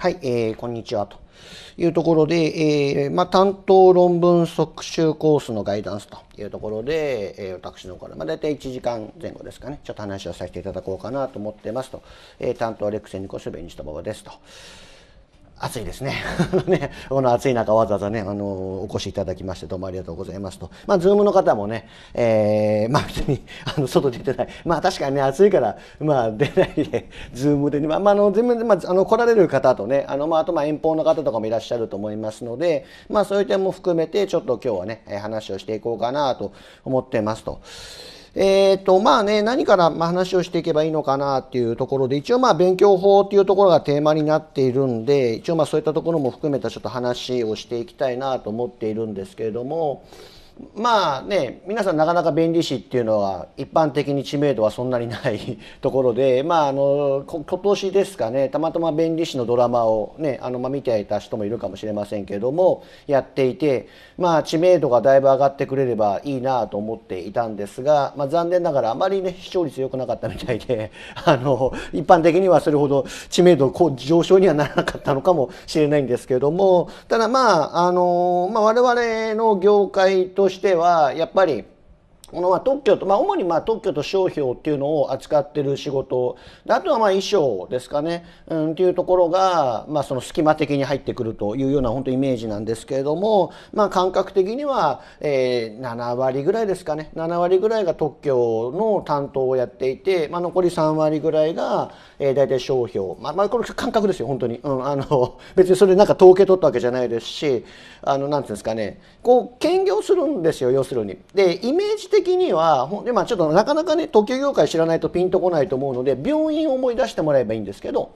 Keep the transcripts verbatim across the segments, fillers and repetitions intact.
はい、えー、こんにちはというところで、えーまあ、担当論文即習コースのガイダンスというところで、えー、私の方から、まあ、大体いちじかんぜん後ですかね、ちょっと話をさせていただこうかなと思ってますと、えー、担当レックセニコスベニシトババですと。暑いですね。ね、この暑い中わざわざね、あのお越しいただきましてどうもありがとうございますと。まあズームの方もね、えー、まあ別にあの外出てない。まあ確かにね暑いからまあ出ないでズームでね、まあ、まあ、あの全面まああの来られる方とね、あのまああとまあ遠方の方とかもいらっしゃると思いますので、まあそういう点も含めてちょっと今日はね話をしていこうかなと思ってますと。えーとまあね、何から話をしていけばいいのかなっていうところで、一応まあ勉強法っていうところがテーマになっているんで、一応まあそういったところも含めたちょっと話をしていきたいなと思っているんですけれども、まあね、皆さんなかなか弁理士っていうのは一般的に知名度はそんなにないところで、まああの今年ですかね、たまたま弁理士のドラマをねあのまあ見ていた人もいるかもしれませんけれども、やっていて、まあ知名度がだいぶ上がってくれればいいなと思っていたんですが、まあ、残念ながらあまりね視聴率良くなかったみたいで、あの一般的にはそれほど知名度上昇にはならなかったのかもしれないんですけれども、ただまああの、まあ、我々の業界としてはやっぱりこの特許と、まあ、主にまあ特許と商標っていうのを扱ってる仕事、あとはまあ衣装ですかね、うん、っていうところが、まあ、その隙間的に入ってくるというような本当イメージなんですけれども、まあ、感覚的には、えー、ななわりぐらいですかね、ななわりぐらいが特許の担当をやっていて、まあ、残りさんわりぐらいが、えー、大体商標、まあ、まあこれ感覚ですよ本当に、うん、あの別にそれなんか統計取ったわけじゃないですし、あのなんていうんですかね、こう兼業するんですよ要するに。でイメージ的的には、でまあ、ちょっとなかなかね特許業界知らないとピンとこないと思うので病院を思い出してもらえばいいんですけど、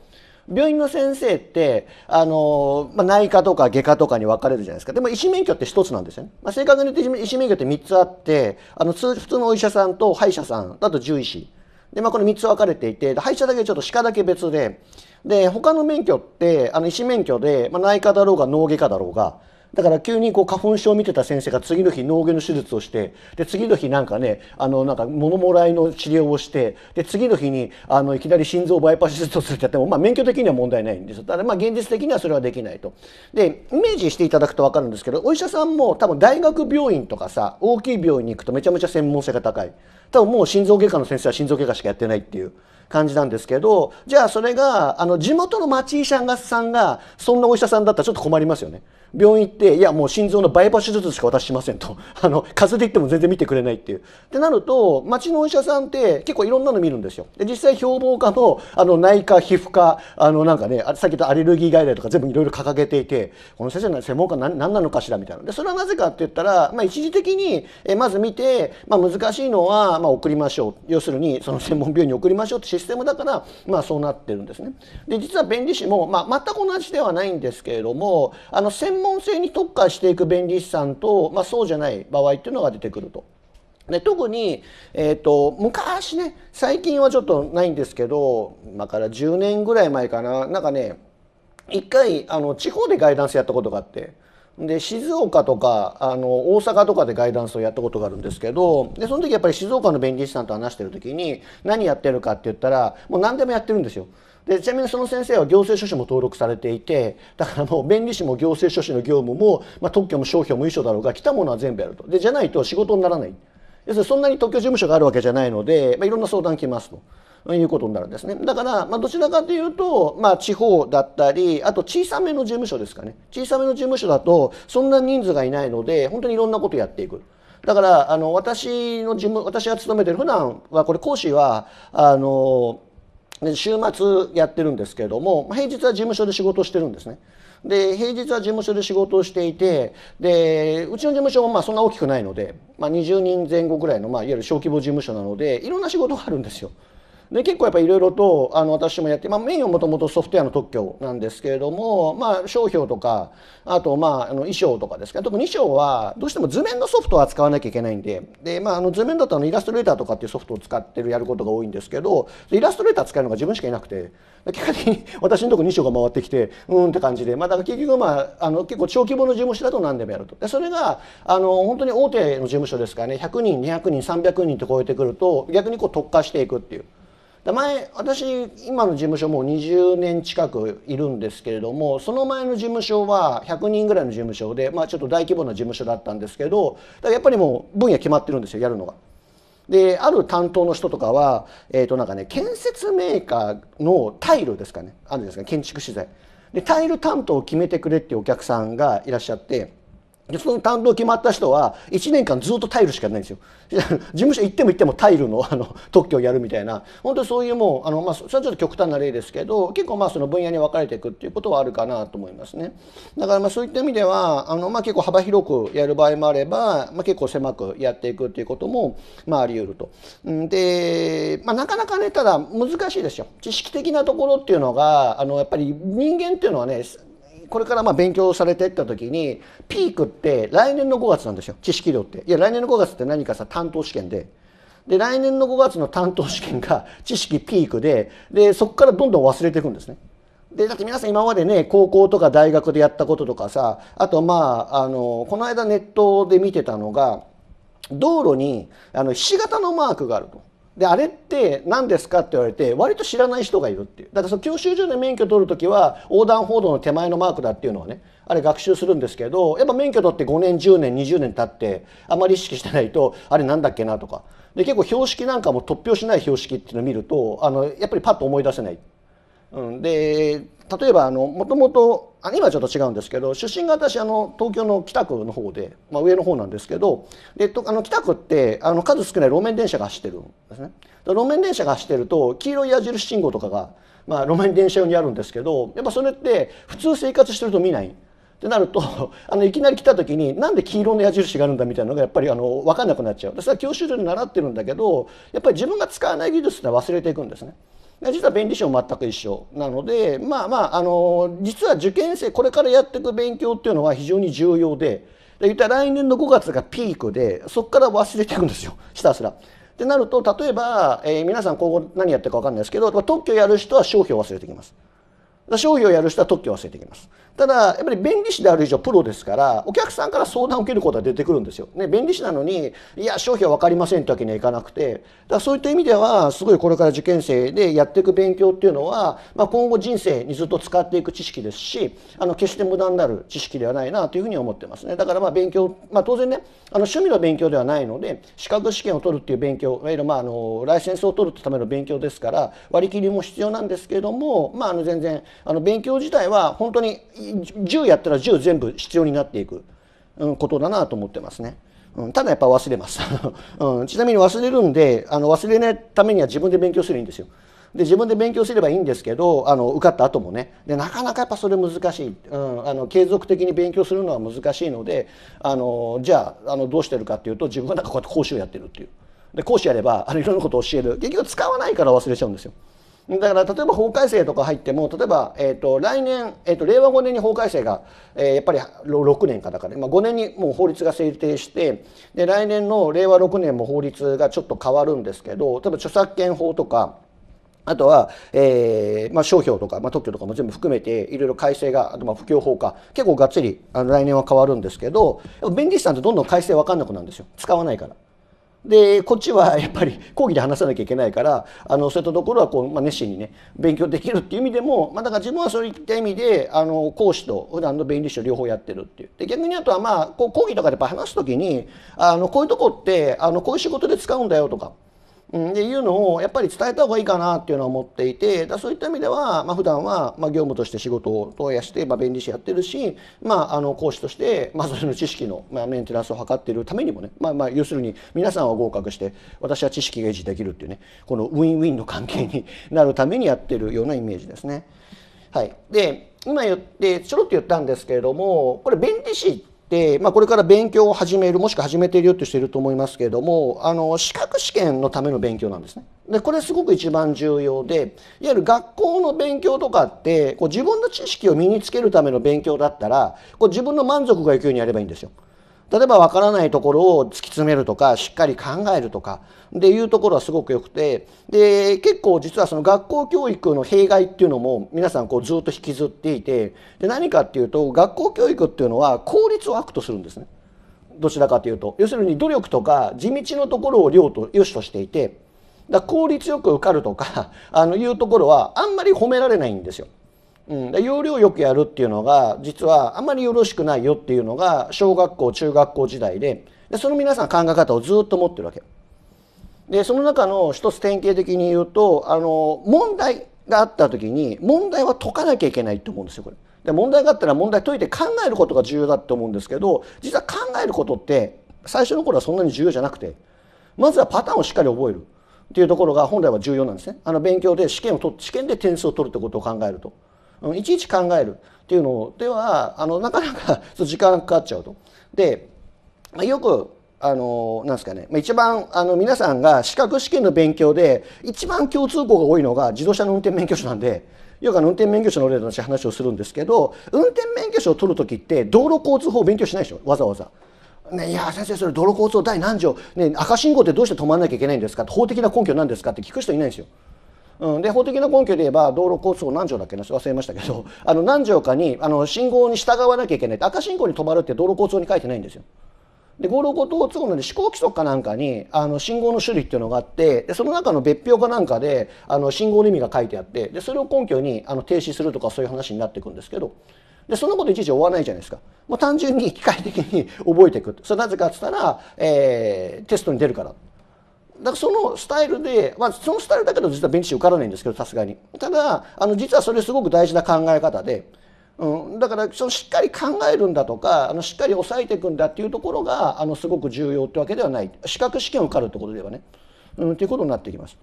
病院の先生ってあの、まあ、内科とか外科とかに分かれるじゃないですか。でも医師免許ってひとつなんですよね、まあ、正確に言って医師免許ってみっつあって、あの普通のお医者さんと歯医者さんだと獣医師で、まあ、これみっつ分かれていて、歯医者だけちょっと歯科だけ別で、で他の免許ってあの医師免許で、まあ、内科だろうが脳外科だろうが。だから急にこう花粉症を見てた先生が次の日脳外の手術をして、で次の日なんかねあのなんか物もらいの治療をして、で次の日にあのいきなり心臓バイパス手術をするってやっても、まあ、免許的には問題ないんですよ。ただまあ現実的にはそれはできないと。でイメージしていただくと分かるんですけど、お医者さんも多分大学病院とかさ大きい病院に行くとめちゃめちゃ専門性が高い。多分もう心臓外科の先生は心臓外科しかやってないっていう感じなんですけど、じゃあそれがあの地元の町医者さんがそんなお医者さんだったらちょっと困りますよね。病院行っていやもう心臓のバイパス手術しか私しませんと、あの数で言っても全然見てくれないっていうってなると、町のお医者さんって結構いろんなの見るんですよ。で実際標榜家のあの内科皮膚科あのなんかねさっき言ったアレルギー外来とか全部いろいろ掲げていて、この先生の専門家何なのかしらみたいな。でそれはなぜかって言ったら、まあ、一時的にまず見て、まあ、難しいのはまあ送りましょう、要するにその専門病院に送りましょうってシステムだから、まあ、そうなってるんですね。で実は弁理士も、まあ、全く同じではないんですけれども、あの専門性に特化していく弁理士さんと、まあ、そうじゃない場合っていうのが出てくると。で特に、えーと、昔ね、最近はちょっとないんですけど、今からじゅうねんぐらい前かな、なんかねいっかいあの地方でガイダンスやったことがあって、で静岡とかあの大阪とかでガイダンスをやったことがあるんですけど、でその時やっぱり静岡の弁理士さんと話してる時に何やってるかって言ったら、もう何でもやってるんですよ。でちなみにその先生は行政書士も登録されていて、だからもう弁理士も行政書士の業務も、まあ、特許も商標も衣装だろうが来たものは全部やると。でじゃないと仕事にならない。要するにそんなに特許事務所があるわけじゃないので、まあ、いろんな相談来ますと。いうことになるんですね。だから、まあ、どちらかというと、まあ、地方だったり、あと小さめの事務所ですかね。小さめの事務所だとそんな人数がいないので本当にいろんなことやっていく。だからあの私の事務私が勤めてる、普段はこれ講師はあの週末やってるんですけれども、平日は事務所で仕事をしてるんですね。で平日は事務所で仕事をしていて、でうちの事務所もまあそんな大きくないので、まあ、にじゅうにんぜん後ぐらいの、まあ、いわゆる小規模事務所なのでいろんな仕事があるんですよ。で結構やっぱいろいろとあの私もやって、まあ、メインはもともとソフトウェアの特許なんですけれども、まあ、商標とかあとまああの衣装とかですか、特に衣装はどうしても図面のソフトを扱わなきゃいけないんで、で、まあ、あの図面だとあのイラストレーターとかっていうソフトを使ってるやることが多いんですけど、イラストレーター使えるのが自分しかいなくて、結果的に私のところに衣装が回ってきてうんって感じで、まあ、だから結局、まあ、あの結構小規模の事務所だと何でもやると。でそれがあの本当に大手の事務所ですからね、ひゃくにんにひゃくにんさんびゃくにんと超えてくると逆にこう特化していくっていう。で前私今の事務所もうにじゅうねん近くいるんですけれども、その前の事務所はひゃくにんぐらいの事務所で、まあ、ちょっと大規模な事務所だったんですけど、だからやっぱりもう分野決まってるんですよ、やるのが。である担当の人とかは、えーとなんかね、建設メーカーのタイルですかね、あるんですか、建築資材でタイル担当を決めてくれっていうお客さんがいらっしゃって、でその担当決まった人はいちねんかんずっとタイルしかないんですよ事務所行っても行ってもタイル の, あの特許をやるみたいな、本当にそういうもうあの、まあ、それはちょっと極端な例ですけど、結構まあその分野に分かれていくっていうことはあるかなと思いますね。だからまあそういった意味ではあの、まあ、結構幅広くやる場合もあれば、まあ、結構狭くやっていくっていうこともまああり得ると。で、まあ、なかなかねただ難しいですよ、知識的なところっていうのがあのやっぱり人間っていうのはね、これからまあ勉強されていった時にピークって来年のごがつなんですよ、知識量って。いや来年のごがつって何かさ、担当試験でで来年のごがつの担当試験が知識ピークで、でそこからどんどん忘れていくんですね。でだって皆さん今までね高校とか大学でやったこととかさ、あとまああのこの間ネットで見てたのが、道路にあのひし形のマークがあると。であれって何ですかって言われて割と知らない人がいるっていう。だからその教習所で免許取る時は横断歩道の手前のマークだっていうのはね、あれ学習するんですけど、やっぱ免許取ってごねんじゅうねんにじゅうねん経ってあまり意識してないとあれなんだっけなとかで、結構標識なんかも突拍子ない標識っていうのを見るとあのやっぱりパッと思い出せない。うん、で例えばあのもともと今ちょっと違うんですけど、出身が私あの東京の北区の方で、まあ、上の方なんですけど、であの北区ってあの数少ない路面電車が走ってるんですね。路面電車が走ってると黄色い矢印信号とかが、まあ、路面電車用にあるんですけど、やっぱそれって普通生活してると見ないってなるとあのいきなり来た時になんで黄色の矢印があるんだみたいなのがやっぱりあの分かんなくなっちゃう。それは教習所で習ってるんだけど、やっぱり自分が使わない技術ってのは忘れていくんですね。実は弁理士も全く一緒なので、まあまああの実は受験生これからやっていく勉強っていうのは非常に重要で、言ったら来年のごがつがピークでそこから忘れていくんですよひたすら。ってなると例えば、えー、皆さん今後何やってるか分かんないですけど、特許やる人は商標を忘れてきます。商標をやる人は特許を忘れてきます。ただやっぱり弁理士である以上プロですから、お客さんから相談を受けることは出てくるんですよ。ね、弁理士なのにいや商標は分かりませんってわけにはいかなくて、だからそういった意味ではすごいこれから受験生でやっていく勉強っていうのは、まあ、今後人生にずっと使っていく知識ですし、あの決して無駄になる知識ではないなというふうに思ってますね。だからまあ勉強、まあ、当然ねあの趣味の勉強ではないので、資格試験を取るっていう勉強、いわゆるまああのライセンスを取るための勉強ですから割り切りも必要なんですけれども、まあ、あの全然あの勉強自体は本当にじゅうやったらじゅう全部必要になっていくことだなと思ってますね。うん、ただやっぱ忘れます、うん、ちなみに忘れるんであの忘れないためには自分で勉強すればいいんですよ。で自分で勉強すればいいんですけど、あの受かった後もねでなかなかやっぱそれ難しい、うん、あの継続的に勉強するのは難しいので、あのじゃあ、 あのどうしてるかっていうと自分がなんかこうやって講師をやってるっていう。で講師やればあのいろんなことを教える、結局使わないから忘れちゃうんですよ。だから例えば法改正とか入っても、例えば、えー、と来年、えー、と令和ごねんに法改正が、えー、やっぱりろくねんかだから、まあ、ごねんにもう法律が制定して、で来年の令和ろくねんも法律がちょっと変わるんですけど、例えば著作権法とかあとは、えーまあ、商標とか、まあ、特許とかも全部含めていろいろ改正が、あとまあ不況法か結構がっつりあの来年は変わるんですけど、弁理士さんってどんどん改正分かんなくなるんですよ、使わないから。でこっちはやっぱり講義で話さなきゃいけないから、あのそういったところはこう、まあ、熱心にね勉強できるっていう意味でも、まあ、だから自分はそういった意味であの講師と普段の弁理士を両方やってるっていう。で逆に言うとは、まあ、こう講義とかでやっぱ話す時にあのこういうとこってあのこういう仕事で使うんだよとか。っていうのをやっぱり伝えた方がいいかなっていうのは思っていて、だそういった意味では、まあ、普段はまあ業務として仕事を投影して、まあ、弁理士やってるし、まあ、あの講師として、まあ、それの知識の、まあ、メンテナンスを図っているためにもね、まあまあ、要するに皆さんは合格して私は知識が維持できるっていうね、このウィンウィンの関係になるためにやってるようなイメージですね。はい、で今言ってちょろっと言ったんですけれども、これ弁理士ってでまあ、これから勉強を始める、もしくは始めているよって人いると思いますけれども、あの資格試験のための勉強なんですね。でこれすごく一番重要で、いわゆる学校の勉強とかってこう自分の知識を身につけるための勉強だったら、こう自分の満足がいくようにやればいいんですよ。例えば分からないところを突き詰めるとかしっかり考えるとかっていうところはすごくよくて、で結構実はその学校教育の弊害っていうのも皆さんこうずっと引きずっていて、で何かっていうと学校教育っていうのは効率を悪とするんですね。どちらかというと要するに努力とか地道のところを良と良しとしていて、だから効率よく受かるとかあのいうところはあんまり褒められないんですよ。うん、要領よくやるっていうのが実はあんまりよろしくないよっていうのが小学校中学校時代 で, でその皆さん考え方をずっと持ってるわけで、その中の一つ典型的に言うとあの問題があった時に問題は解かなきゃいけないと思うんですよこれで。問題があったら問題解いて考えることが重要だと思うんですけど、実は考えることって最初の頃はそんなに重要じゃなくて、まずはパターンをしっかり覚えるっていうところが本来は重要なんですね。あの勉強で試験を取試験で点数を取るってことを考えると。いちいち考えるっていうのではあのなかなか時間がかかっちゃうと。でよくあのなんですかね、一番あの皆さんが資格試験の勉強で一番共通項が多いのが自動車の運転免許証なんで、よくあの運転免許証の例の話をするんですけど、運転免許証を取る時って道路交通法を勉強しないでしょわざわざ。ね、いや先生それ道路交通第何条、ね、赤信号ってどうして止まらなきゃいけないんですか、法的な根拠なんですかって聞く人いないんですよ。うん、で法的な根拠で言えば道路交通法何条だっけな忘れましたけど、あの何条かにあの信号に従わなきゃいけないって、赤信号に止まるって道路交通法に書いてないんですよ。で道路交通法の施行規則かなんかにあの信号の種類っていうのがあって、でその中の別表かなんかであの信号の意味が書いてあって、でそれを根拠にあの停止するとかそういう話になっていくんですけど。でそんなこといちいち追わないじゃないですか。もう単純に機械的に覚えていく。それなぜかって言ったら、えー、テストに出るから。だからそのスタイルで、まあ、そのスタイルだけど実はベンチ受からないんですけどさすがに。ただあの実はそれすごく大事な考え方で、うん、だからそのしっかり考えるんだとかあのしっかり抑えていくんだっていうところがあのすごく重要ってわけではない、資格試験を受かるってことではね、うん、っていうことになってきます。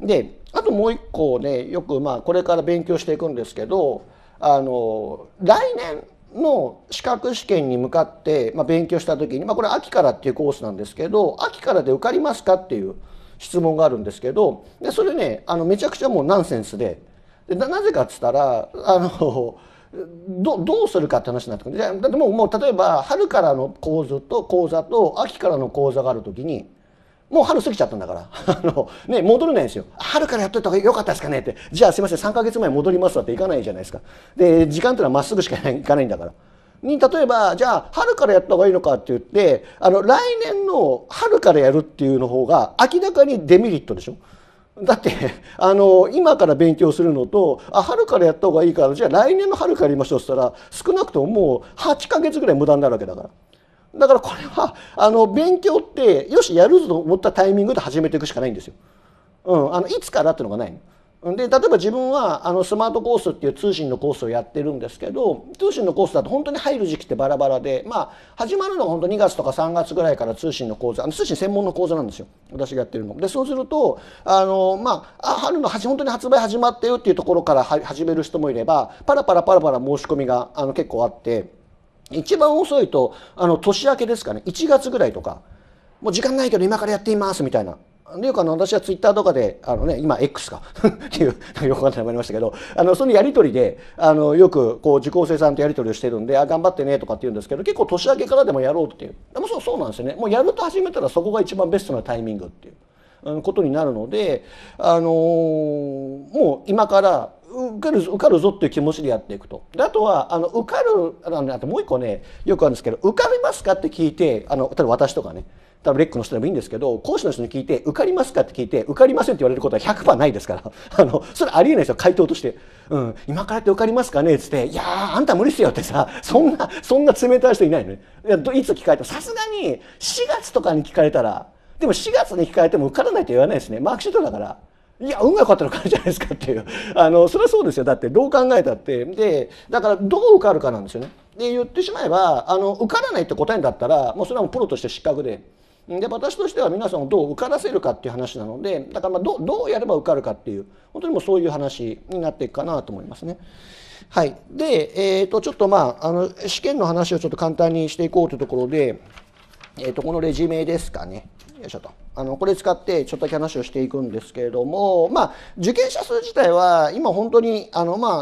であともう一個ね、よくまあこれから勉強していくんですけど、あの来年の資格試験に向かって、まあ、勉強した時に、まあ、これ秋からっていうコースなんですけど、秋からで受かりますかっていう質問があるんですけど、でそれねあのめちゃくちゃもうナンセンス で, で な, なぜかっつったらあの ど, どうするかって話になってくる。だっても う, もう例えば春からの講座と講座と秋からの講座がある時にもう春過ぎちゃったんだからあの、ね、戻れないんですよ。春からやっといた方がよかったですかねって、じゃあすいませんさんかげつまえ戻りますわっていかないじゃないですか。で時間っていうのはまっすぐしかいかないんだからに、例えばじゃあ春からやった方がいいのかって言ってあの来年の春からやるっていうの方が明らかにデメリットでしょ。だってあの今から勉強するのとあ春からやった方がいいからじゃあ来年の春からやりましょうって言ったら少なくとももうはちかげつぐらい無駄になるわけだから。だからこれはあの勉強ってよしやるぞと思ったタイミングで始めていくしかないんですよ。うん、あのいつからっていうのがないの。で例えば自分はあのスマートコースっていう通信のコースをやってるんですけど、通信のコースだと本当に入る時期ってバラバラで、まあ、始まるのが本当にがつとかさんがつぐらいから通信の講座、あの通信専門の講座なんですよ私がやってるので。そうするとあの、まあ、春の本当に発売始まったよっていうところから始める人もいれば、パラパラパラパラ申し込みがあの結構あって。一番遅いとあの年明けですかね、いちがつぐらいとかもう時間ないけど今からやっていますみたいな。でよくあの私はツイッターとかであの、ね、今 エックス かっていうよくわかんないもありましたけど、あのそのやり取りであのよくこう受講生さんとやり取りをしてるんで、あ頑張ってねとかって言うんですけど、結構年明けからでもやろうっていう。でもそうそうなんですよね、もうやると始めたらそこが一番ベストなタイミングっていうことになるので、あのー、もう今から受かる受かるぞっていう気持ちでやっていくと。であとはあの受かるあともう一個ねよくあるんですけど、受かりますかって聞いてあの例えば私とかね、例えばレックの人でもいいんですけど、講師の人に聞いて受かりますかって聞いて受かりませんって言われることは ひゃくパーセント ないですからあのそれありえないですよ回答として、うん、今からって受かりますかねっつって「いやーあんた無理っすよ」ってさ、そんなそんな冷たい人いないのね。いやいつ聞かれたらさすがにしがつとかに聞かれたら、でもしがつに聞かれても受からないと言わないですね、マークシートだから。いや運が良かったのかあるじゃないですかっていうあのそれはそうですよ。だってどう考えたってで、だからどう受かるかなんですよね。で言ってしまえばあの受からないって答えんだったらもうそれはもうプロとして失格で、で私としては皆さんをどう受からせるかっていう話なので、だからまあ ど, どうやれば受かるかっていう本当にもうそういう話になっていくかなと思いますね。はい、で、えー、とちょっとまああの試験の話をちょっと簡単にしていこうというところで、えー、とこのレジュメですかね。よいしょとあのこれ使ってちょっとだけ話をしていくんですけれども、まあ、受験者数自体は今本当にあの、まあ、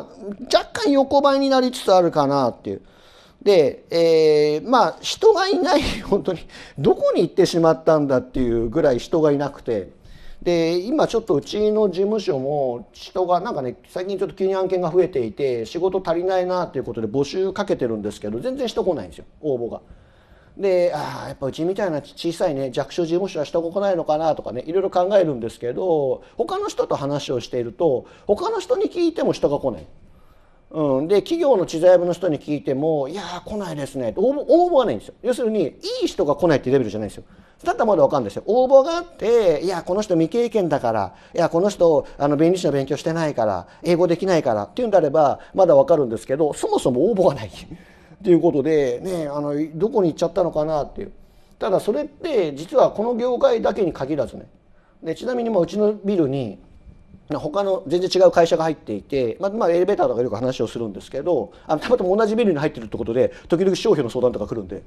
若干横ばいになりつつあるかなっていう。で、えー、まあ人がいない、本当にどこに行ってしまったんだっていうぐらい人がいなくて、で今ちょっとうちの事務所も人がなんかね最近ちょっと急に案件が増えていて仕事足りないなっていうことで募集かけてるんですけど全然人来ないんですよ応募が。で、ああやっぱうちみたいな小さいね弱小事務所はしておこないのかなとかね、いろいろ考えるんですけど、他の人と話をしていると他の人に聞いても人が来ない。うん、で企業の知財部の人に聞いても「いやー来ないですね」って応募、応募がないんですよ。要するにいい人が来ないってレベルじゃないんですよ。だったらまだ分かるんですよ。応募があって「いやこの人未経験だから」「いやこの人あの弁理士の勉強してないから」「英語できないから」っていうんであればまだ分かるんですけど、そもそも応募がないっていうことで、ね、あのどこに行っちゃったのかなっていう。ただそれって実はこの業界だけに限らずね。でちなみにもうちのビルに他の全然違う会社が入っていて、まあまあ、エレベーターとかよく話をするんですけど、あのたまたま同じビルに入ってるってことで時々商標の相談とか来るんで、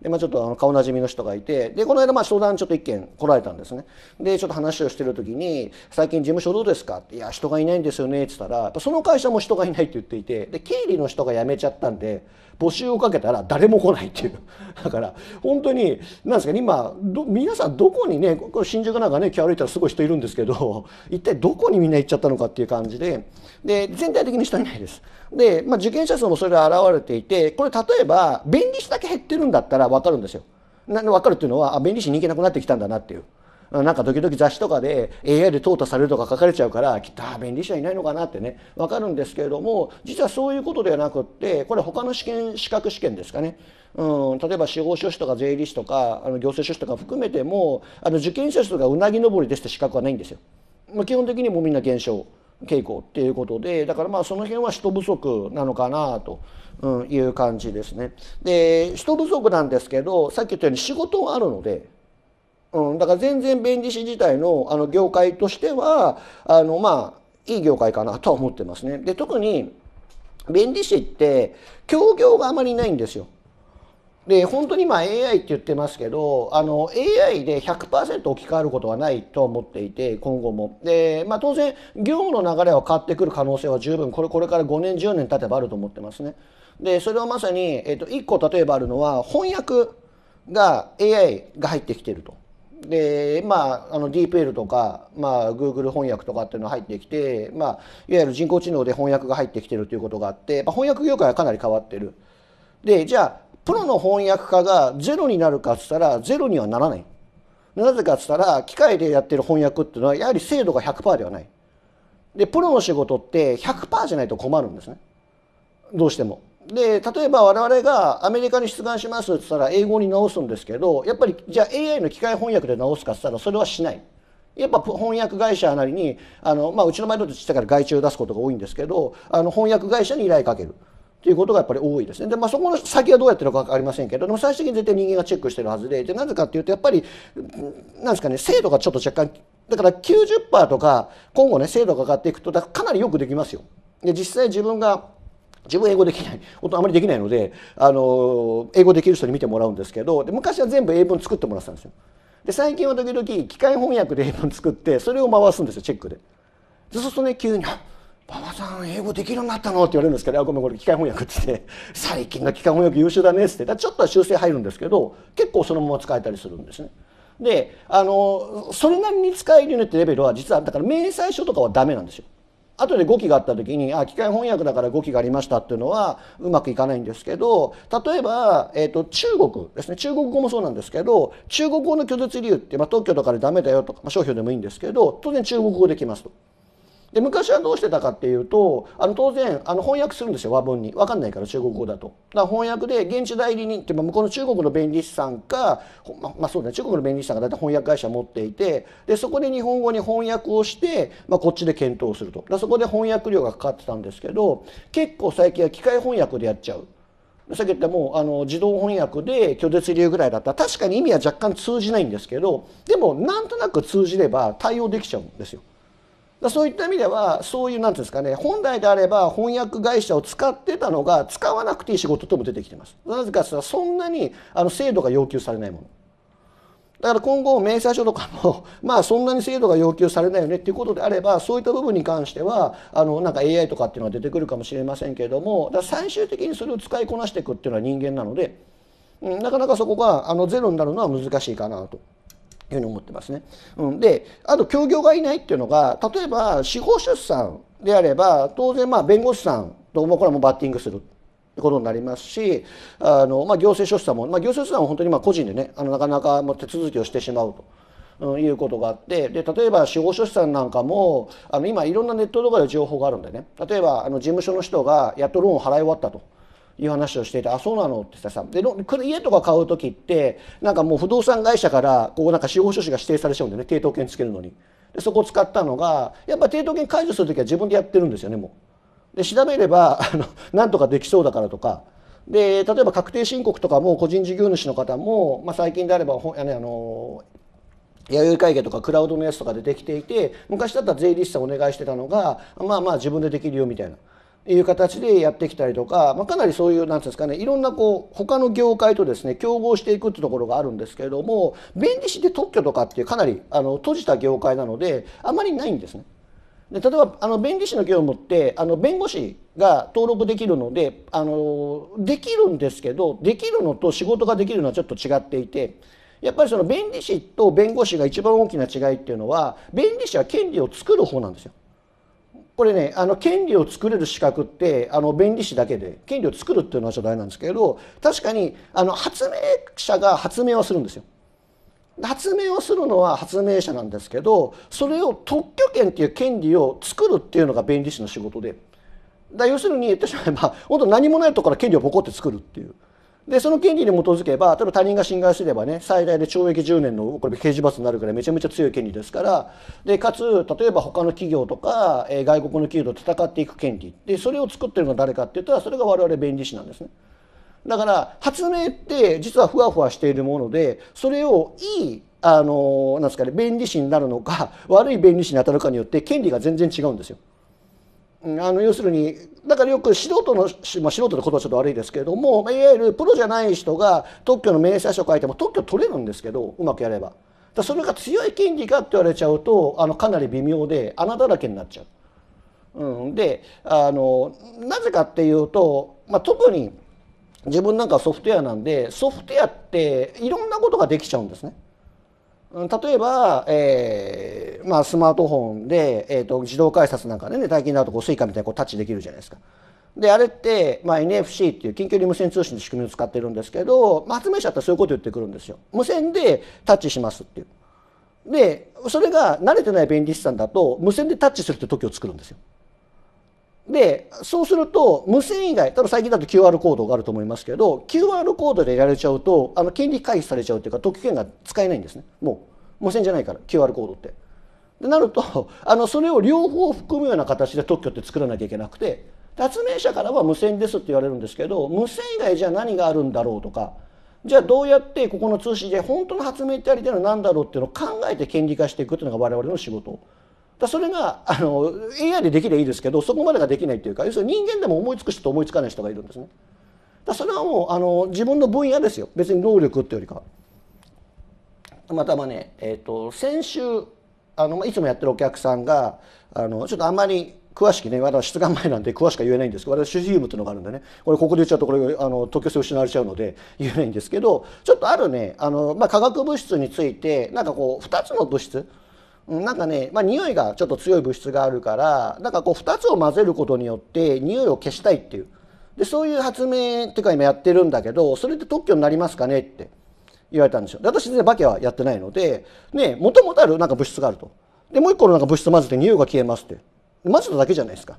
で、まあ、ちょっとあの顔なじみの人がいて、でこの間まあ相談ちょっと一件来られたんですね。でちょっと話をしてる時に「最近事務所どうですか?」って「いや人がいないんですよね」って言ったら、その会社も人がいないって言っていて、で経理の人が辞めちゃったんで募集をかけたら誰も来ないっていう。だから本当になんですかね、今ど皆さんどこにね、こ新宿なんかね今日歩いたらすごい人いるんですけど、一体どこにみんな行っちゃったのかっていう感じで、で全体的に人いないです。で、まあ、受験者数もそれで現れていて、これ例えば弁理士だけ減ってるんだったら分かるんですよ。な分かるっていうのは、あ弁理士人気なくなってきたんだなっていう。なんか時々雑誌とかで エーアイ で淘汰されるとか書かれちゃうから、きっと便利者いないのかなってね分かるんですけれども、実はそういうことではなくって、これ他の試験資格試験ですかね、うん、例えば司法書士とか税理士とかあの行政書士とか含めても、あの受験者数がうなぎ登りですって資格はないんですよ。まあ、基本的にもうみんな減少傾向っていうことで、だからまあその辺は人不足なのかなという感じですね。で人不足なんですけど、さっき言ったように仕事はあるので。うん、だから全然弁理士自体 の, あの業界としてはあのまあいい業界かなとは思ってますね。で特に弁理士って協業があまりないんですよ。で本当に今 エーアイ って言ってますけど、あの エーアイ で ひゃくパーセント 置き換わることはないと思っていて、今後もで、まあ、当然業務の流れは変わってくる可能性は十分こ れ, これからごねんじゅうねん経てばあると思ってますね。でそれはまさに、えっと、いっこ例えばあるのは、翻訳が エーアイ が入ってきていると。でまあ、あの ディーピーエル とか、まあ、Google 翻訳とかっていうのが入ってきて、まあ、いわゆる人工知能で翻訳が入ってきてるということがあって、翻訳業界はかなり変わってる。でじゃあプロの翻訳家がゼロになるかっつったらゼロにはならない。なぜかっつったら機械でやってる翻訳っていうのはやはり精度が ひゃくパーセント ではない。でプロの仕事って ひゃくパーセント じゃないと困るんですね、どうしても。で例えば我々がアメリカに出願しますって言ったら英語に直すんですけど、やっぱりじゃあ エーアイ の機械翻訳で直すかって言ったらそれはしない。やっぱ翻訳会社なりにあの、まあ、うちの前だとちっちゃいから外注を出すことが多いんですけど、あの翻訳会社に依頼かけるっていうことがやっぱり多いですね。で、まあ、そこの先はどうやってるか分かりませんけど、でも最終的に絶対人間がチェックしてるはずで、でなぜかっていうとやっぱりなんですかね、精度がちょっと若干だから きゅうじゅっパーセント とか今後ね精度が上がっていくとだからかなりよくできますよ。で実際自分が自分英語できないことあまりできないので、あの英語できる人に見てもらうんですけど、で昔は全部英文作ってもらってたんですよ。で最近は時々機械翻訳で英文作ってそれを回すんですよ、チェックで。でそうするとね急に「馬場さん英語できるようになったの?」って言われるんですけど「あごめんこれ機械翻訳」って言って「最近の機械翻訳優秀だね」っつって、だちょっとは修正入るんですけど結構そのまま使えたりするんですね。であのそれなりに使えるよねってレベルは実はだから明細書とかはダメなんですよ。後で誤記があった時にあ機械翻訳だから誤記がありましたっていうのはうまくいかないんですけど、例えば、えー、と中国ですね、中国語もそうなんですけど、中国語の拒絶理由って、まあ、特許とかでダメだよとか、まあ、商標でもいいんですけど、当然中国語できますと。で昔はどうしてたかっていうと、あの当然あの翻訳するんですよ、和文に。分かんないから中国語だと。だから翻訳で現地代理人っていう、まあ、向こうの中国の弁理士さんか、まあそうね、中国の弁理士さんが大体翻訳会社持っていて、でそこで日本語に翻訳をして、まあ、こっちで検討すると。だからそこで翻訳料がかかってたんですけど、結構最近は機械翻訳でやっちゃう。さっき言ったもうあの自動翻訳で拒絶理由ぐらいだったら確かに意味は若干通じないんですけど、でもなんとなく通じれば対応できちゃうんですよ。そういった意味ではそういうなんていうんですかね、本来であれば翻訳会社を使ってたのが使わなくていい仕事とも出てきてます。なぜかというとそんなにあの精度が要求されないものだから、今後明細書とかもまあそんなに精度が要求されないよねっていうことであれば、そういった部分に関してはあのなんか エーアイ とかっていうのは出てくるかもしれませんけれども、だ最終的にそれを使いこなしていくっていうのは人間なので、うん、なかなかそこがあのゼロになるのは難しいかなと。いうふうに思ってますね。うん、であと協業がいないっていうのが、例えば司法出産であれば当然まあ弁護士さんともこれもバッティングすることになりますし、あの、まあ、行政書士さんも、まあ、行政書士さんは本当にまあ個人でね、あのなかなか手続きをしてしまうということがあって、で例えば司法書士さんなんかもあの今いろんなネットとかで情報があるんでね、例えばあの事務所の人がやっとローンを払い終わったという話をしていて、あ、そうなのってささ、で家とか買う時ってなんかもう不動産会社からこうなんか司法書士が指定されちゃうんでね、抵当権つけるのに。でそこを使ったのが、やっぱ抵当権解除する時は自分でやってるんですよね、もう。で調べればあのなんとかできそうだからとかで、例えば確定申告とかも個人事業主の方も、まあ、最近であればほあの弥生会計とかクラウドのやつとかでできていて、昔だったら税理士さんお願いしてたのがまあまあ自分でできるよみたいないう形でやってきたりとか、まあ、かなりそういうなんていうんですかね、いろんなこう他の業界とですね競合していくっていうところがあるんですけれども、弁理士で特許とかっていうかなりあの閉じた業界なのであまりないんですね。で例えばあの弁理士の業務ってあの弁護士が登録できるのであのできるんですけど、できるのと仕事ができるのはちょっと違っていて、やっぱりその弁理士と弁護士が一番大きな違いっていうのは、弁理士は権利を作る方なんですよ。これね、あの権利を作れる資格ってあの弁理士だけで、権利を作るっていうのはちょっとあれなんですけど、確かにあの発明者が発明はするんですよ。発明をするのは発明者なんですけど、それを特許権っていう権利を作るっていうのが弁理士の仕事で、だ要するに言ってしまえば本当何もないところから権利をボコって作るっていう、でその権利に基づけば、例えば他人が侵害すればね、最大で懲役じゅうねんのこれ刑事罰になるくらいめちゃめちゃ強い権利ですから、でかつ例えば他の企業とか、えー、外国の企業と戦っていく権利で、それを作ってるのは誰かっていったら、それが我々弁理士なんですね。だから発明って実はふわふわしているもので、それをいいあのなんですかね、弁理士になるのか悪い弁理士に当たるかによって権利が全然違うんですよ。あの要するにだからよく素人の、まあ、素人のことはちょっと悪いですけれども、いわゆるプロじゃない人が特許の明細書を書いても特許取れるんですけど、うまくやれば。だそれが強い権利かって言われちゃうとあのかなり微妙で穴だらけになっちゃう。うん、であのなぜかっていうと、まあ、特に自分なんかソフトウェアなんで、ソフトウェアっていろんなことができちゃうんですね。例えば、えーまあ、スマートフォンで、えー、と自動改札なんかでね、大金だとこうスイカみたいにこうタッチできるじゃないですか。であれって、まあ、エヌエフシー っていう緊急に無線通信の仕組みを使ってるんですけど、まあ、発明者ってそういうこと言ってくるんですよ。無線でタッチしますっていう。でそれが慣れてない弁理士さんだと無線でタッチするって時を作るんですよ。でそうすると無線以外、多分最近だと キューアール コードがあると思いますけど、 キューアール コードでやられちゃうとあの権利回避されちゃうというか、特許権が使えないんですね。もう無線じゃないから キューアール コードって。でなるとあのそれを両方含むような形で特許って作らなきゃいけなくて、発明者からは無線ですって言われるんですけど、無線以外じゃあ何があるんだろうとか、じゃあどうやってここの通信で本当の発明ってありでのは何だろうっていうのを考えて権利化していくっていうのが我々の仕事。だそれがあの エーアイ でできればいいですけど、そこまでができないというか、要するに人間でも思いつく人と思いつかない人がいるんですね。だそれはもうあの自分の分野ですよ、別に能力っていうよりかは。またまあね、えー、と先週あのいつもやってるお客さんがあのちょっとあんまり詳しくね、私出願前なんで詳しくは言えないんですけど、私主治義務っていうのがあるんでね、これここで言っちゃうとこれあの特許性失われちゃうので言えないんですけど、ちょっとあるねあの、まあ、化学物質についてなんかこうふたつの物質なんかね、まあ、匂いがちょっと強い物質があるから、なんかこうふたつを混ぜることによって匂いを消したいっていう、でそういう発明っていうか今やってるんだけど、それって特許になりますかねって言われたんですよ。で私全然バケはやってないのでね、もともとあるなんか物質があると、でもう一個のなんか物質混ぜて匂いが消えますって、混ぜただけじゃないですか。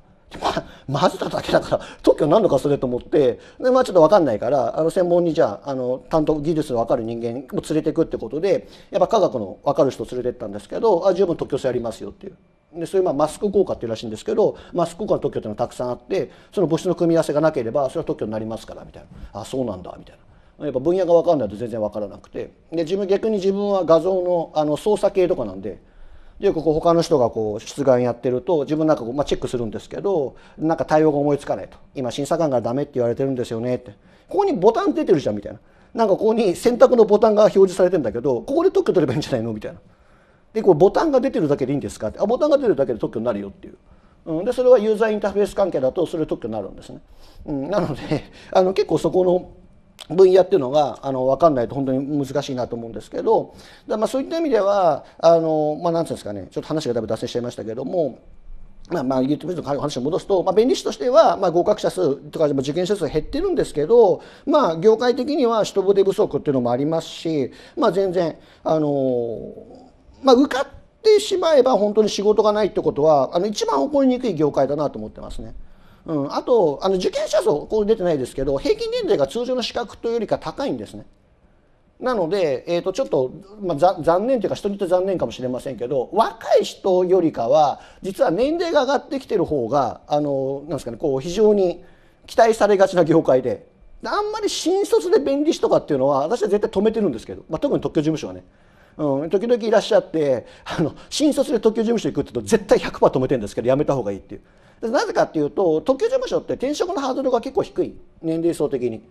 混ぜただけだから特許なんのかそれと思って、で、まあ、ちょっと分かんないから、あの専門にじゃあ、 あの担当技術の分かる人間を連れていくってことで、やっぱ科学の分かる人を連れていったんですけど、あ十分特許性ありますよっていう。でそういうまあマスク効果っていうらしいんですけど、マスク効果の特許っていうのはたくさんあって、その物質の組み合わせがなければそれは特許になりますからみたいな、あそうなんだみたいな。やっぱ分野が分かんないと全然分からなくて、で自分逆に自分は画像の、 あの操作系とかなんで。よくこう他の人がこう出願やってると自分なんかこうまあチェックするんですけど、なんか対応が思いつかないと、今審査官からダメって言われてるんですよねって、ここにボタン出てるじゃんみたいな、なんかここに選択のボタンが表示されてるんだけど、ここで特許取ればいいんじゃないのみたいな。でこうボタンが出てるだけでいいんですかって、あボタンが出てるだけで特許になるよっていう。うん、でそれはユーザーインターフェース関係だとそれ特許になるんですね。うん、なのであの結構そこの分野っていうのがあの分かんないと本当に難しいなと思うんですけど、だまあそういった意味ではあの、まあ、なんていうんですかね、ちょっと話がだいぶ脱線しちゃいましたけども、まあまあ言ってみると話を戻すと、まあ、弁理士としてはまあ合格者数とか受験者数減ってるんですけど、まあ、業界的には人手不足っていうのもありますし、まあ、全然あの、まあ、受かってしまえば本当に仕事がないってことはあの一番起こりにくい業界だなと思ってますね。うん、あとあの受験者数こう出てないですけど平均年齢が通常の資格というよりか高いんですね。なので、えー、とちょっと、まあ、ざ残念というか人によって残念かもしれませんけど若い人よりかは実は年齢が上がってきてる方があのなんですかねこう非常に期待されがちな業界であんまり新卒で弁理士とかっていうのは私は絶対止めてるんですけど、まあ、特に特許事務所はね、うん、時々いらっしゃってあの新卒で特許事務所行くって言うと絶対 ひゃくパーセント 止めてるんですけどやめた方がいいっていう。なぜかっていうと特許事務所って転職のハードルが結構低い年齢層的に。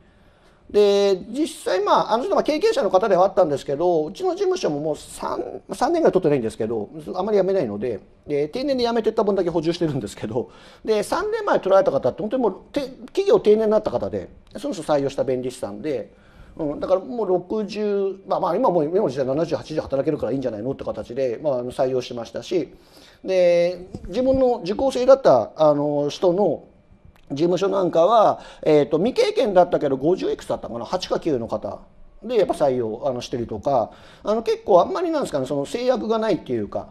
で実際まああの人は経験者の方ではあったんですけどうちの事務所ももう 3, 3年ぐらい取ってないんですけどあまり辞めないの で, で定年で辞めてった分だけ補充してるんですけどでさんねんまえ取られた方って本当にもう企業定年になった方でその人採用した弁理士さんで、うん、だからもうろくじゅう、まあ、まあ今もう今の時代ななじゅうはちじゅう働けるからいいんじゃないのって形で、まあ、採用しましたしで自分の受講生だったあの人の事務所なんかは、えー、と未経験だったけどごじゅういくつだったかなはちかきゅうの方でやっぱ採用あのしてるとかあの結構あんまりなんですかねその制約がないっていうか、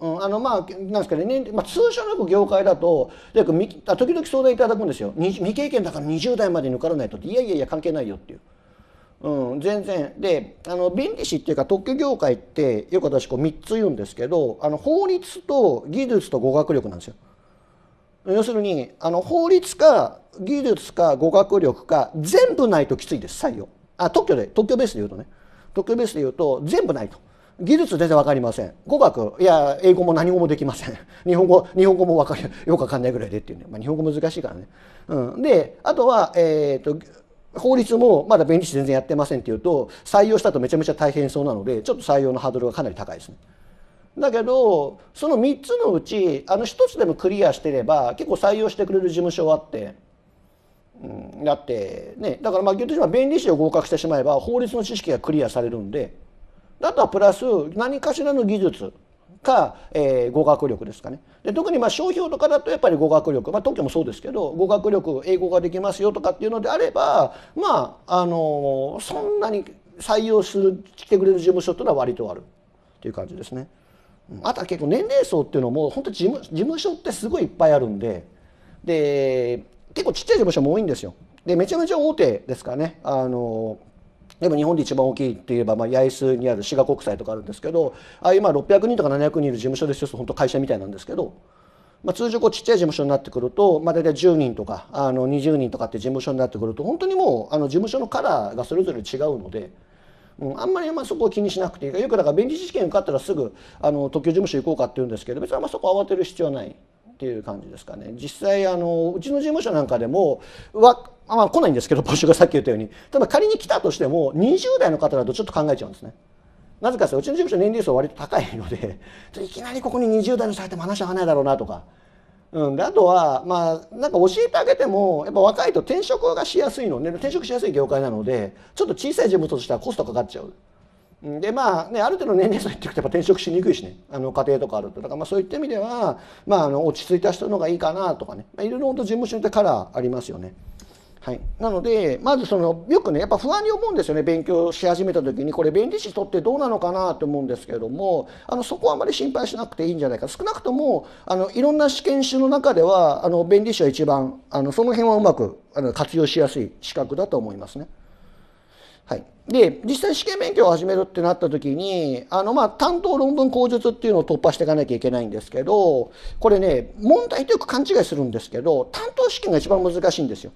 うん、あのまあなんですかね、ねまあ、通常の業界だと時々相談いただくんですよ未経験だからにじゅうだいまでに受からないとっていやいやいや関係ないよっていう。うん、全然であの弁理士っていうか特許業界ってよく私こうみっつ言うんですけどあの法律と技術と語学力なんですよ。要するにあの法律か技術か語学力か全部ないときついです採用あ特許で特許ベースで言うとね特許ベースで言うと全部ないと技術全然分かりません語学いや英語も何語もできません日本語日本語も分かるよく分かんないぐらいでっていうね、まあ、日本語難しいからね、うん、であとはえっと法律もまだ弁理士全然やってませんっていうと採用したとめちゃめちゃ大変そうなのでちょっと採用のハードルがかなり高いですね。だけどそのみっつのうちあのひとつでもクリアしてれば結構採用してくれる事務所はあって、うん、だってねだからまあ言ってしまえば弁理士を合格してしまえば法律の知識がクリアされるんであとはプラス何かしらの技術か、えー、語学力ですかね。で特にまあ商標とかだとやっぱり語学力、まあ、特許もそうですけど語学力英語ができますよとかっていうのであればまあ、あのー、そんなに採用するしてくれる事務所っていうのは割とあるっていう感じですね。あとは結構年齢層っていうのも本当事務、事務所ってすごいいっぱいあるんで、で結構ちっちゃい事務所も多いんですよ。でめちゃめちゃ大手ですからね。あのーでも日本で一番大きいっていえば、まあ、八重洲にある滋賀国際とかあるんですけどああいうまあろっぴゃくにんとかななひゃくにんいる事務所ですよ本当会社みたいなんですけど、まあ、通常こうちっちゃい事務所になってくると、まあ、大体じゅうにんとかあのにじゅうにんとかって事務所になってくると本当にもうあの事務所のカラーがそれぞれ違うので、うん、あんまりまあそこを気にしなくていいよくだから弁理士試験受かったらすぐあの特許事務所行こうかって言うんですけど別にあんまそこ慌てる必要はないっていう感じですかね。実際あのうちの事務所なんかでもわまあ来ないんですけど募集がさっき言ったようにただ仮に来たとしてもにじゅうだいの方だとちょっと考えちゃうんですね。なぜかというとうちの事務所年齢層割と高いのでいきなりここににじゅうだいの人入っても話合わないだろうなとか、うん、であとはまあなんか教えてあげてもやっぱ若いと転職がしやすいので転職しやすい業界なのでちょっと小さい事務所としてはコストかかっちゃう。でまあね、ある程度年齢層いっていくとやっぱ転職しにくいしねあの家庭とかあるとだからまあそういった意味では、まあ、あの落ち着いた人の方がいいかなとかね、まあ、いろいろ本当事務所によってカラーありますよね。はい、なのでまずそのよくねやっぱ不安に思うんですよね勉強し始めた時にこれ弁理士取ってどうなのかなと思うんですけれどもあのそこはあまり心配しなくていいんじゃないか少なくともあのいろんな試験種の中ではあの弁理士は一番あのその辺はうまくあの活用しやすい資格だと思いますね。はい、で実際試験勉強を始めるってなった時にあのまあ担当論文口述っていうのを突破していかなきゃいけないんですけどこれね問題とよく勘違いするんですけど担当試験が一番難しいんですよ。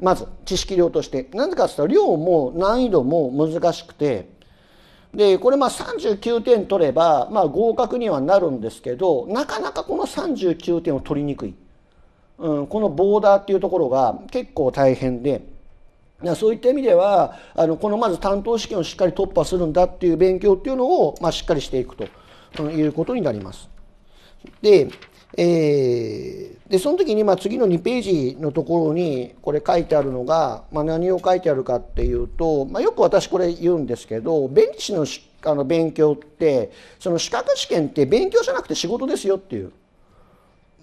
まず知識量としてなぜかというと量も難易度も難しくてでこれまあさんじゅうきゅうてん取ればまあ合格にはなるんですけどなかなかこのさんじゅうきゅうてんを取りにくい、うん、このボーダーっていうところが結構大変で。そういった意味ではあのこのまず担当試験をしっかり突破するんだっていう勉強っていうのを、まあ、しっかりしていくということになります。で、えー、でその時にまあ次のにページのところにこれ書いてあるのが、まあ、何を書いてあるかっていうと、まあ、よく私これ言うんですけど弁理士の、あの勉強ってその資格試験って勉強じゃなくて仕事ですよっていう。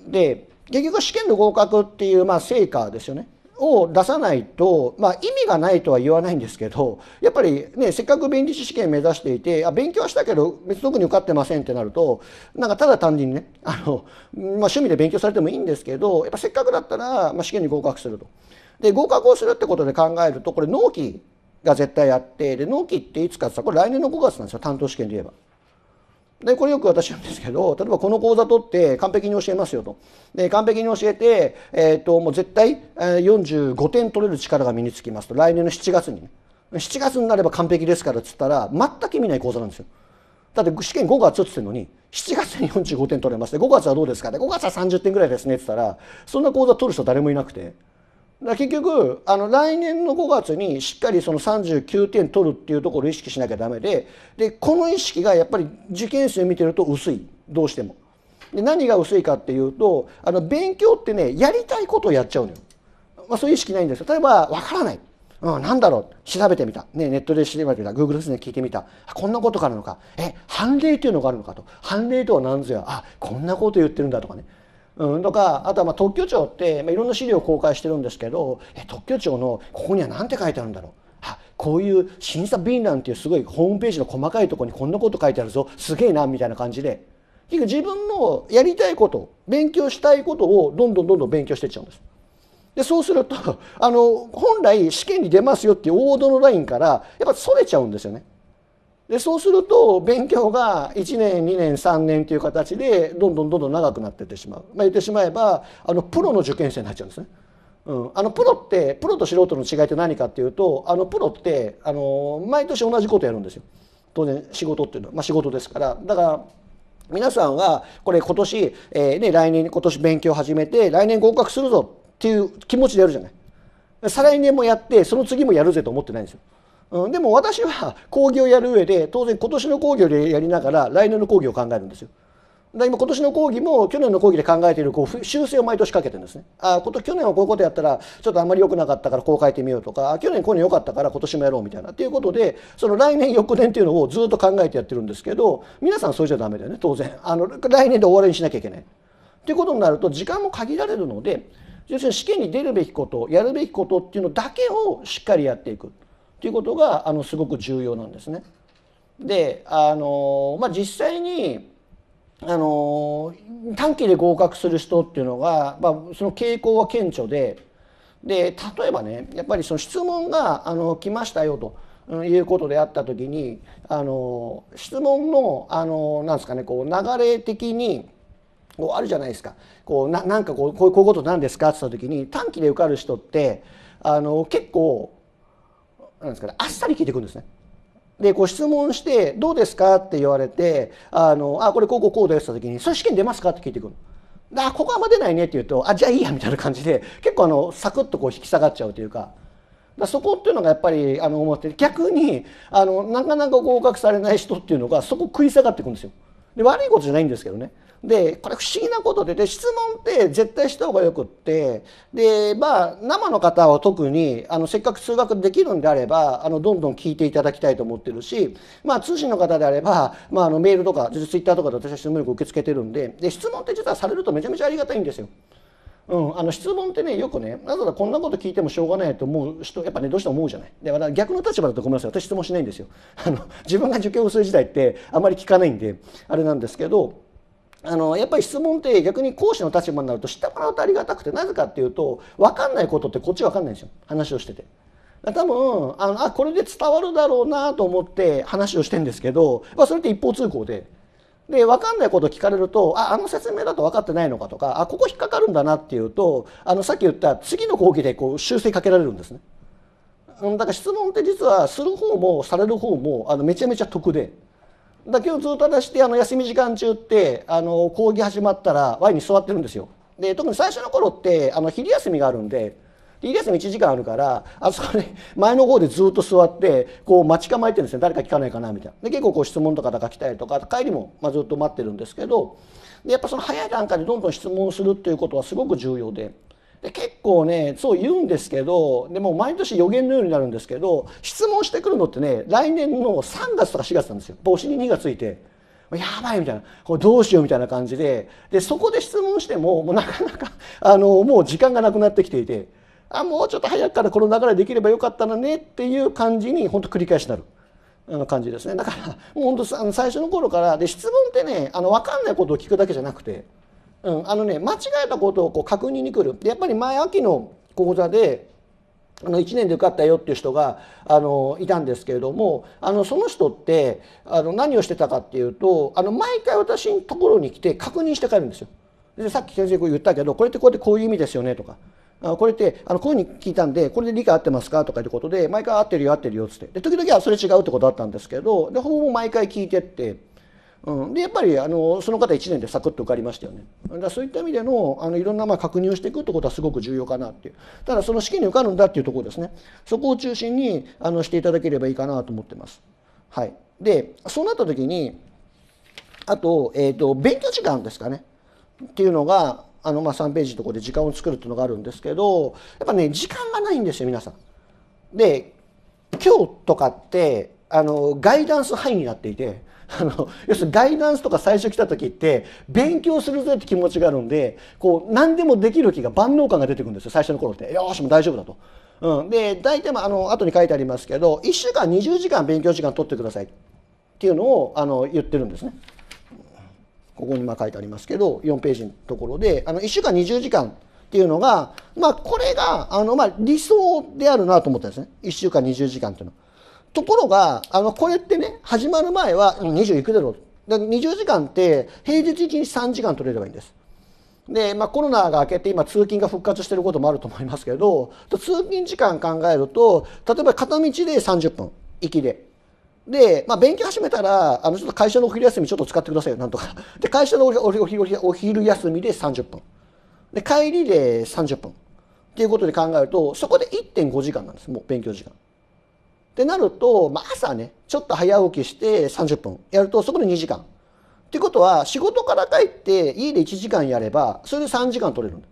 で結局は試験の合格っていう、まあ、成果ですよねを出さないと、まあ、意味がないとは言わないんですけど、やっぱりね、せっかく弁理士試験目指していて、あ、勉強はしたけど別に特に受かってませんってなると、なんかただ単純にね、あの、まあ、趣味で勉強されてもいいんですけど、やっぱせっかくだったら、まあ、試験に合格すると。で合格をするってことで考えると、これ納期が絶対あって、で納期っていつかってさ、これ来年のごがつなんですよ、担当試験で言えば。でこれよく私言うんですけど、例えばこの講座取って完璧に教えますよと。で完璧に教えて、えー、ともう絶対よんじゅうごてん取れる力が身につきますと、来年のしちがつに、ね、しちがつになれば完璧ですからっつったら全く意味ない講座なんですよ。だって試験ごがつっつってんのにしちがつによんじゅうごてん取れますで、ごがつはどうですかで、ごがつはさんじゅってんぐらいですねっつったら、そんな講座取る人誰もいなくて。だから結局あの来年のごがつにしっかりそのさんじゅうきゅうてん取るっていうところを意識しなきゃダメで、でこの意識がやっぱり受験生見てると薄い、どうしても。で何が薄いかっていうと、あの勉強ってね、やりたいことをやっちゃうのよ。まあ、そういう意識ないんですよ。例えば分からない、うん、何だろう、調べてみた、ね、ネットで調べてみた、 Google ですね、聞いてみた、こんなことがあるのか、え判例っていうのがあるのかと、判例とは何ぞや、あこんなこと言ってるんだとかね。うん、とかあとはまあ特許庁って、まあ、いろんな資料を公開してるんですけど、え特許庁のここには何て書いてあるんだろう、あこういう審査便欄っていうすごいホームページの細かいところにこんなこと書いてあるぞ、すげえなみたいな感じで、結局自分のやりたいこと、勉強したいことをどんどんどんどん勉強していっちゃうんです。でそうするとあの本来試験に出ますよっていう王道のラインからやっぱそれちゃうんですよね。でそうすると勉強がいちねんにねんさんねんという形でどんどんどんどん長くなっていってしまう、まあ、言ってしまえばあのプロの受験生になっちゃうんですね、うん、あのプロってプロと素人の違いって何かっていうと、あのプロってあの毎年同じことやるんですよ。当然仕事っていうのは、まあ、仕事ですから。だから皆さんはこれ今年、えーね、来年今年勉強始めて来年合格するぞっていう気持ちでやるじゃない。再来年もやってその次もやるぜと思ってないんですよ。うん、でも私は講義をやる上で当然今年の講義でやりながら来年の講義を考えるんですよ。だから今今年の講義も去年の講義で考えているこう修正を毎年かけてるんですね。あこと去年はこういうことやったらちょっとあんまり良くなかったからこう変えてみようとか、去年こういうの良かったから今年もやろうみたいなっていうことで、その来年翌年っていうのをずっと考えてやってるんですけど、皆さんそれじゃダメだよね。当然あの来年で終わりにしなきゃいけないっていうことになると時間も限られるので、要するに試験に出るべきことやるべきことっていうのだけをしっかりやっていく。ということがあのすごく重要なんですね。であの、まあ、実際にあの短期で合格する人っていうのが、まあ、その傾向は顕著で、で例えばね、やっぱりその質問があの来ましたよということであった時に、あの質問のあのなんですかね、こう流れ的にこうあるじゃないですか。こうななんかこうこういうことなんですかって言った時に、短期で受かる人ってあの結構なんですかね、あっさり聞いてくるんですね。でこう質問して「どうですか?」って言われて「あのあこれこうこうこうです」って時に「それ試験出ますか?」って聞いてくる。で「ここはあんま出ないね」って言うと「あじゃあいいや」みたいな感じで結構あのサクッとこう引き下がっちゃうというか。だそこっていうのがやっぱりあの思って逆にあのなかなか合格されない人っていうのがそこ食い下がっていくんですよ。で悪いことじゃないんですけどね。でこれ不思議なことで、で質問って絶対した方がよくって、で、まあ、生の方は特にあのせっかく通学できるんであればあのどんどん聞いていただきたいと思ってるし、まあ、通信の方であれば、まあ、あのメールとかツイッターとかで私は質問力受け付けてるんで、で質問って実はされるとめちゃめちゃありがたいんですよ。うん、あの質問ってね、よくね、なぜだこんなこと聞いてもしょうがないと思う人やっぱねどうしても思うじゃない。で、まだ逆の立場だとごめんなさい、私質問しないんですよ。あの自分が受験をする時代ってあまり聞かないんであれなんですけど。あのやっぱり質問って逆に講師の立場になると知ってもらうとありがたくて、なぜかっていうと分かんないことってこっち分かんないんですよ、話をしてて。多分あのあこれで伝わるだろうなと思って話をしてるんですけど、まあ、それって一方通行で。で分かんないことを聞かれると「ああの説明だと分かってないのか」とか「あここ引っかかるんだな」っていうとあのさっき言った次の講義でこう修正かけられるんですね。だから質問って実はする方もされる方もあのめちゃめちゃ得で。だ今日ずっと話してあの休み時間中ってあの講義始まったらワインに座ってるんですよ。で特に最初の頃ってあの昼休みがあるんで、昼休みいちじかんあるからあそこで前の方でずっと座ってこう待ち構えてるんですね、誰か聞かないかなみたいな。で結構こう質問とかが来たりとか帰りもまあずっと待ってるんですけど、でやっぱその早い段階でどんどん質問するっていうことはすごく重要で。で結構ねそう言うんですけど、でもう毎年予言のようになるんですけど、質問してくるのってね来年のさんがつとかしがつなんですよ。帽子ににがついてやばいみたいな、これどうしようみたいな感じで、でそこで質問してももうなかなかあのもう時間がなくなってきていて、あもうちょっと早くからこの流れできればよかったのねっていう感じに本当繰り返しなる感じですね。だからもう本当最初の頃からで、質問ってね、あの分かんないことを聞くだけじゃなくて、うん、あのね間違えたことをこう確認に来る。でやっぱり前秋の講座であのいちねんで受かったよっていう人があのいたんですけれども、あのその人ってあの何をしてたかっていうと、あの毎回私のところに来て確認して帰るんですよ。でさっき先生こう言ったけど、これってこうやってこういう意味ですよねとか、これってあのこういうふうに聞いたんでこれで理解合ってますかとかいうことで、毎回合ってるよ合ってるよっつって、で時々はそれ違うってことだったんですけど、でほぼ毎回聞いてって、うん、でやっぱりあのその方いちねんでサクッと受かりましたよね。だからそういった意味でのあのいろんなまあ確認をしていくってことはすごく重要かなっていう、ただその試験に受かるんだっていうところですね、そこを中心にあのしていただければいいかなと思ってます。はい、でそうなった時にあと、えーと、勉強時間ですかねっていうのが、あのまあさんページのところで時間を作るっていうのがあるんですけど、やっぱね時間がないんですよ皆さん。で今日とかってあのガイダンス範囲になっていて、あの要するにガイダンスとか最初来た時って勉強するぞって気持ちがあるんで、こう何でもできる気が万能感が出てくるんですよ最初の頃って。よしもう大丈夫だと、うん、で大体あの後に書いてありますけどいっしゅうかんにじゅうじかん勉強時間取ってくださいっていうのをあの言ってるんですね。ここにまあ書いてありますけどよんページのところで、あのいっしゅうかんにじゅうじかんっていうのが、まあ、これがあのまあ理想であるなと思ったんですね、いっしゅうかんにじゅうじかんっていうのは。ところがあのこれってね始まる前はにじゅういくだろうと、にじゅうじかんって平日いちにちさんじかん取れればいいんです。で、まあ、コロナが明けて今通勤が復活してることもあると思いますけど、通勤時間考えると例えば片道でさんじゅっぷん行きで。で、まあ、勉強始めたらあのちょっと会社のお昼休みちょっと使ってくださいよなんとかで、会社の お, お, お, お昼休みでさんじゅっぷんで帰りでさんじゅっぷんっていうことで考えると、そこで いってんごじかんなんですもう勉強時間。ってなると、まあ、朝ねちょっと早起きしてさんじゅっぷんやるとそこでにじかんっていうことは、仕事から帰って家でいちじかんやればそれでさんじかん取れるんだ。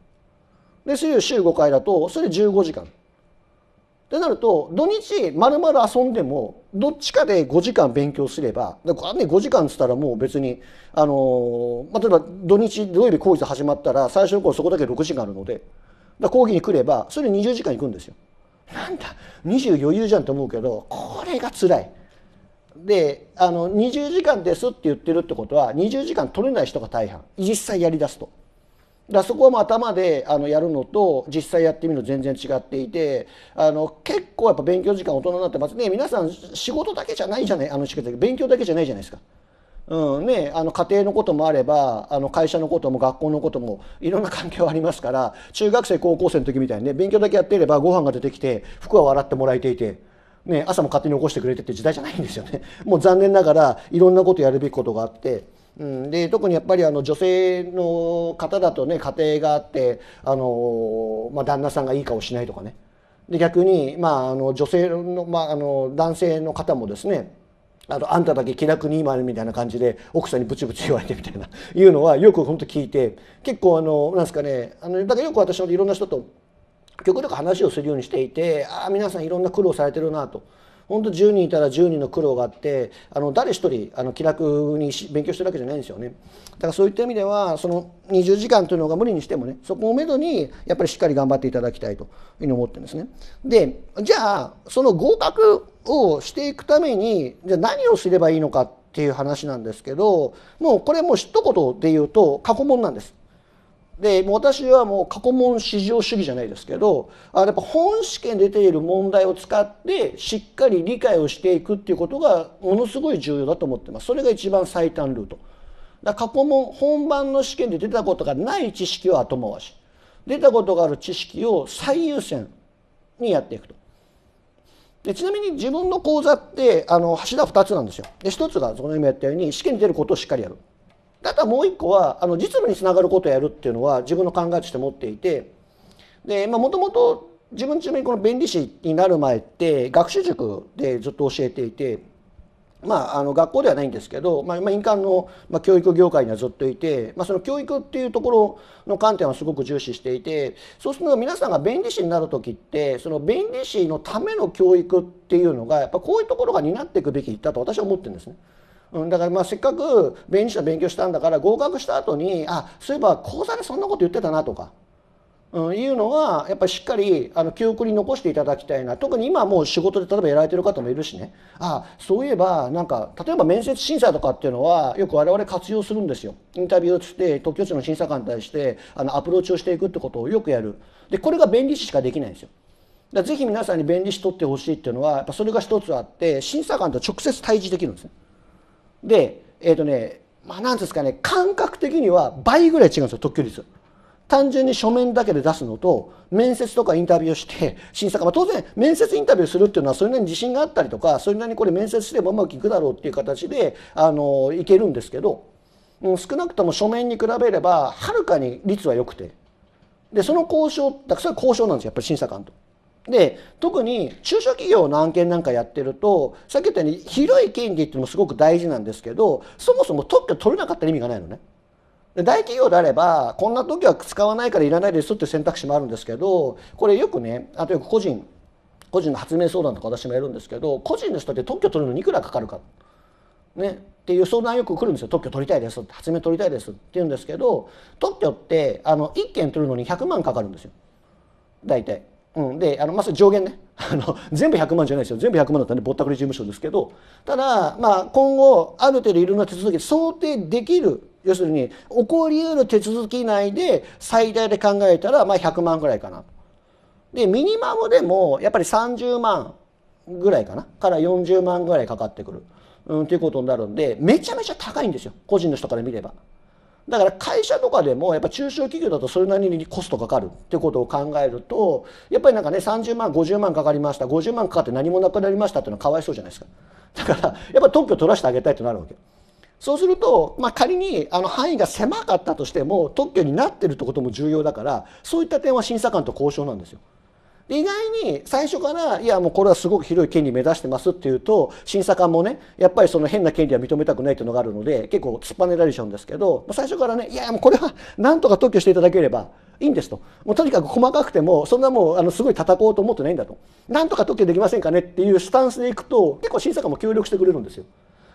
でそれを週ごかいだとそれでじゅうごじかん。ってなると土日丸々遊んでもどっちかでごじかん勉強すれば、だからねごじかんっつったらもう別にあの、まあ、例えば土日土曜日講義始まったら最初の頃そこだけろくじかんあるので、だから講義に来ればそれでにじゅうじかんいくんですよ。なんだにじゅう余裕じゃんと思うけど、これが辛い。であのにじゅうじかんですって言ってるってことはにじゅうじかん取れない人が大半、実際やりだすと。だからそこはもう頭であのやるのと実際やってみるの全然違っていて、あの結構やっぱ勉強時間大人になってますね皆さん。仕事だけじゃないじゃない、あの勉強だけじゃないじゃないですか。うんね、あの家庭のこともあればあの会社のことも学校のこともいろんな環境ありますから、中学生高校生の時みたいにね勉強だけやっていればご飯が出てきて服は笑ってもらえていて、ね、朝も勝手に起こしてくれてって時代じゃないんですよね。もう残念ながらいろんなことやるべきことがあって。うん、で特にやっぱりあの女性の方だとね家庭があってあの、まあ、旦那さんがいい顔しないとかね。で逆に、まあ、あの女性の、まあ、あの男性の方もですね、 あのあんただけ気楽に今みたいな感じで奥さんにブチブチ言われてみたいないうのはよく本当聞いて、結構あのなんですかね、あのだからよく私もいろんな人と極力話をするようにしていて、ああ皆さんいろんな苦労されてるなと。本当じゅうにんいたらじゅうにんの苦労があって、あの誰一人あの気楽に勉強してるわけじゃないんですよね。だからそういった意味ではそのにじゅうじかんというのが無理にしてもね、そこをめどにやっぱりしっかり頑張っていただきたいというふうに思ってるんですね。でじゃあその合格をしていくためにじゃあ何をすればいいのかっていう話なんですけど、もうこれもう一言で言うと過去問なんです。で私はもう過去問至上主義じゃないですけど、あやっぱ本試験出ている問題を使ってしっかり理解をしていくっていうことがものすごい重要だと思ってます。それが一番最短ルートだ。過去問、本番の試験で出たことがない知識を後回し、出たことがある知識を最優先にやっていくと。でちなみに自分の講座ってあの柱ふたつなんですよ。でひとつがその今やったように試験に出ることをしっかりやる、あとはもう一個はあの実務につながることをやるっていうのは自分の考えとして持っていて、でもともと自分ちなみにこの弁理士になる前って学習塾でずっと教えていて、まあ、あの学校ではないんですけど、まあ、民間の教育業界にはずっといて、まあ、その教育っていうところの観点はすごく重視していて、そうすると皆さんが弁理士になる時ってその弁理士のための教育っていうのがやっぱこういうところが担っていくべきだと私は思ってるんですね。うん、だからまあせっかく弁理士は勉強したんだから合格した後に、あ、そういえば講座でそんなこと言ってたなとか、うん、いうのはやっぱりしっかりあの記憶に残していただきたいな。特に今はもう仕事で例えばやられてる方もいるしね、あ、そういえばなんか例えば面接審査とかっていうのはよく我々活用するんですよ。インタビューつって特許庁の審査官に対してあのアプローチをしていくってことをよくやる。でこれが弁理士しかできないんですよ。だからぜひ皆さんに弁理士取ってほしいっていうのはやっぱそれが一つあって、審査官と直接対峙できるんですね。でえっとねまあ何ですかね、感覚的には倍ぐらい違うんですよ特許率。単純に書面だけで出すのと、面接とかインタビューして審査官、まあ、当然面接インタビューするっていうのはそれなりに自信があったりとか、それなりにこれ面接すればうまくいくだろうっていう形であのいけるんですけど、少なくとも書面に比べればはるかに率は良くて、でその交渉だからそれは交渉なんですよやっぱり審査官と。で特に中小企業の案件なんかやってると、さっき言ったように広い権利っていうのもすごく大事なんですけど、そもそも特許取れなかったら意味がないのね。大企業であればこんな時は使わないからいらないですっていう選択肢もあるんですけど、これよくね、あとよく個人個人の発明相談とか私もやるんですけど、個人の人って特許取るのにいくらかかるか、ね、っていう相談よく来るんですよ。特許取りたいですって、発明取りたいですって言うんですけど、特許ってあのいっけん取るのにひゃくまんかかるんですよ大体。うん、であのまず上限ねあの全部ひゃくまんじゃないですよ。全部ひゃくまんだったらぼったくり事務所ですけど、ただ、まあ、今後ある程度いろんな手続き想定できる、要するに起こりうる手続き内で最大で考えたら、まあ、ひゃくまんぐらいかな。でミニマムでもやっぱりさんじゅうまんぐらいかなからよんじゅうまんぐらいかかってくる、うん、っていうことになるんで、めちゃめちゃ高いんですよ個人の人から見れば。だから会社とかでもやっぱ中小企業だとそれなりにコストかかるってことを考えると、やっぱりなんかねさんじゅうまんごじゅうまんかかりました、ごじゅうまんかかって何もなくなりましたっていうのはかわいそうじゃないですか。だからやっぱ特許取らせてあげたいってなるわけ。そうすると、まあ、仮にあの範囲が狭かったとしても特許になってるってことも重要だから、そういった点は審査官と交渉なんですよ。で意外に最初からいやもうこれはすごく広い権利目指してますっていうと、審査官もねやっぱりその変な権利は認めたくないっていうのがあるので結構突っぱねられちゃうんですけど、最初からねいやもうこれはなんとか特許していただければいいんですと、もうとにかく細かくてもそんなもうあのすごい叩こうと思ってないんだと、なんとか特許できませんかねっていうスタンスでいくと結構審査官も協力してくれるんですよ。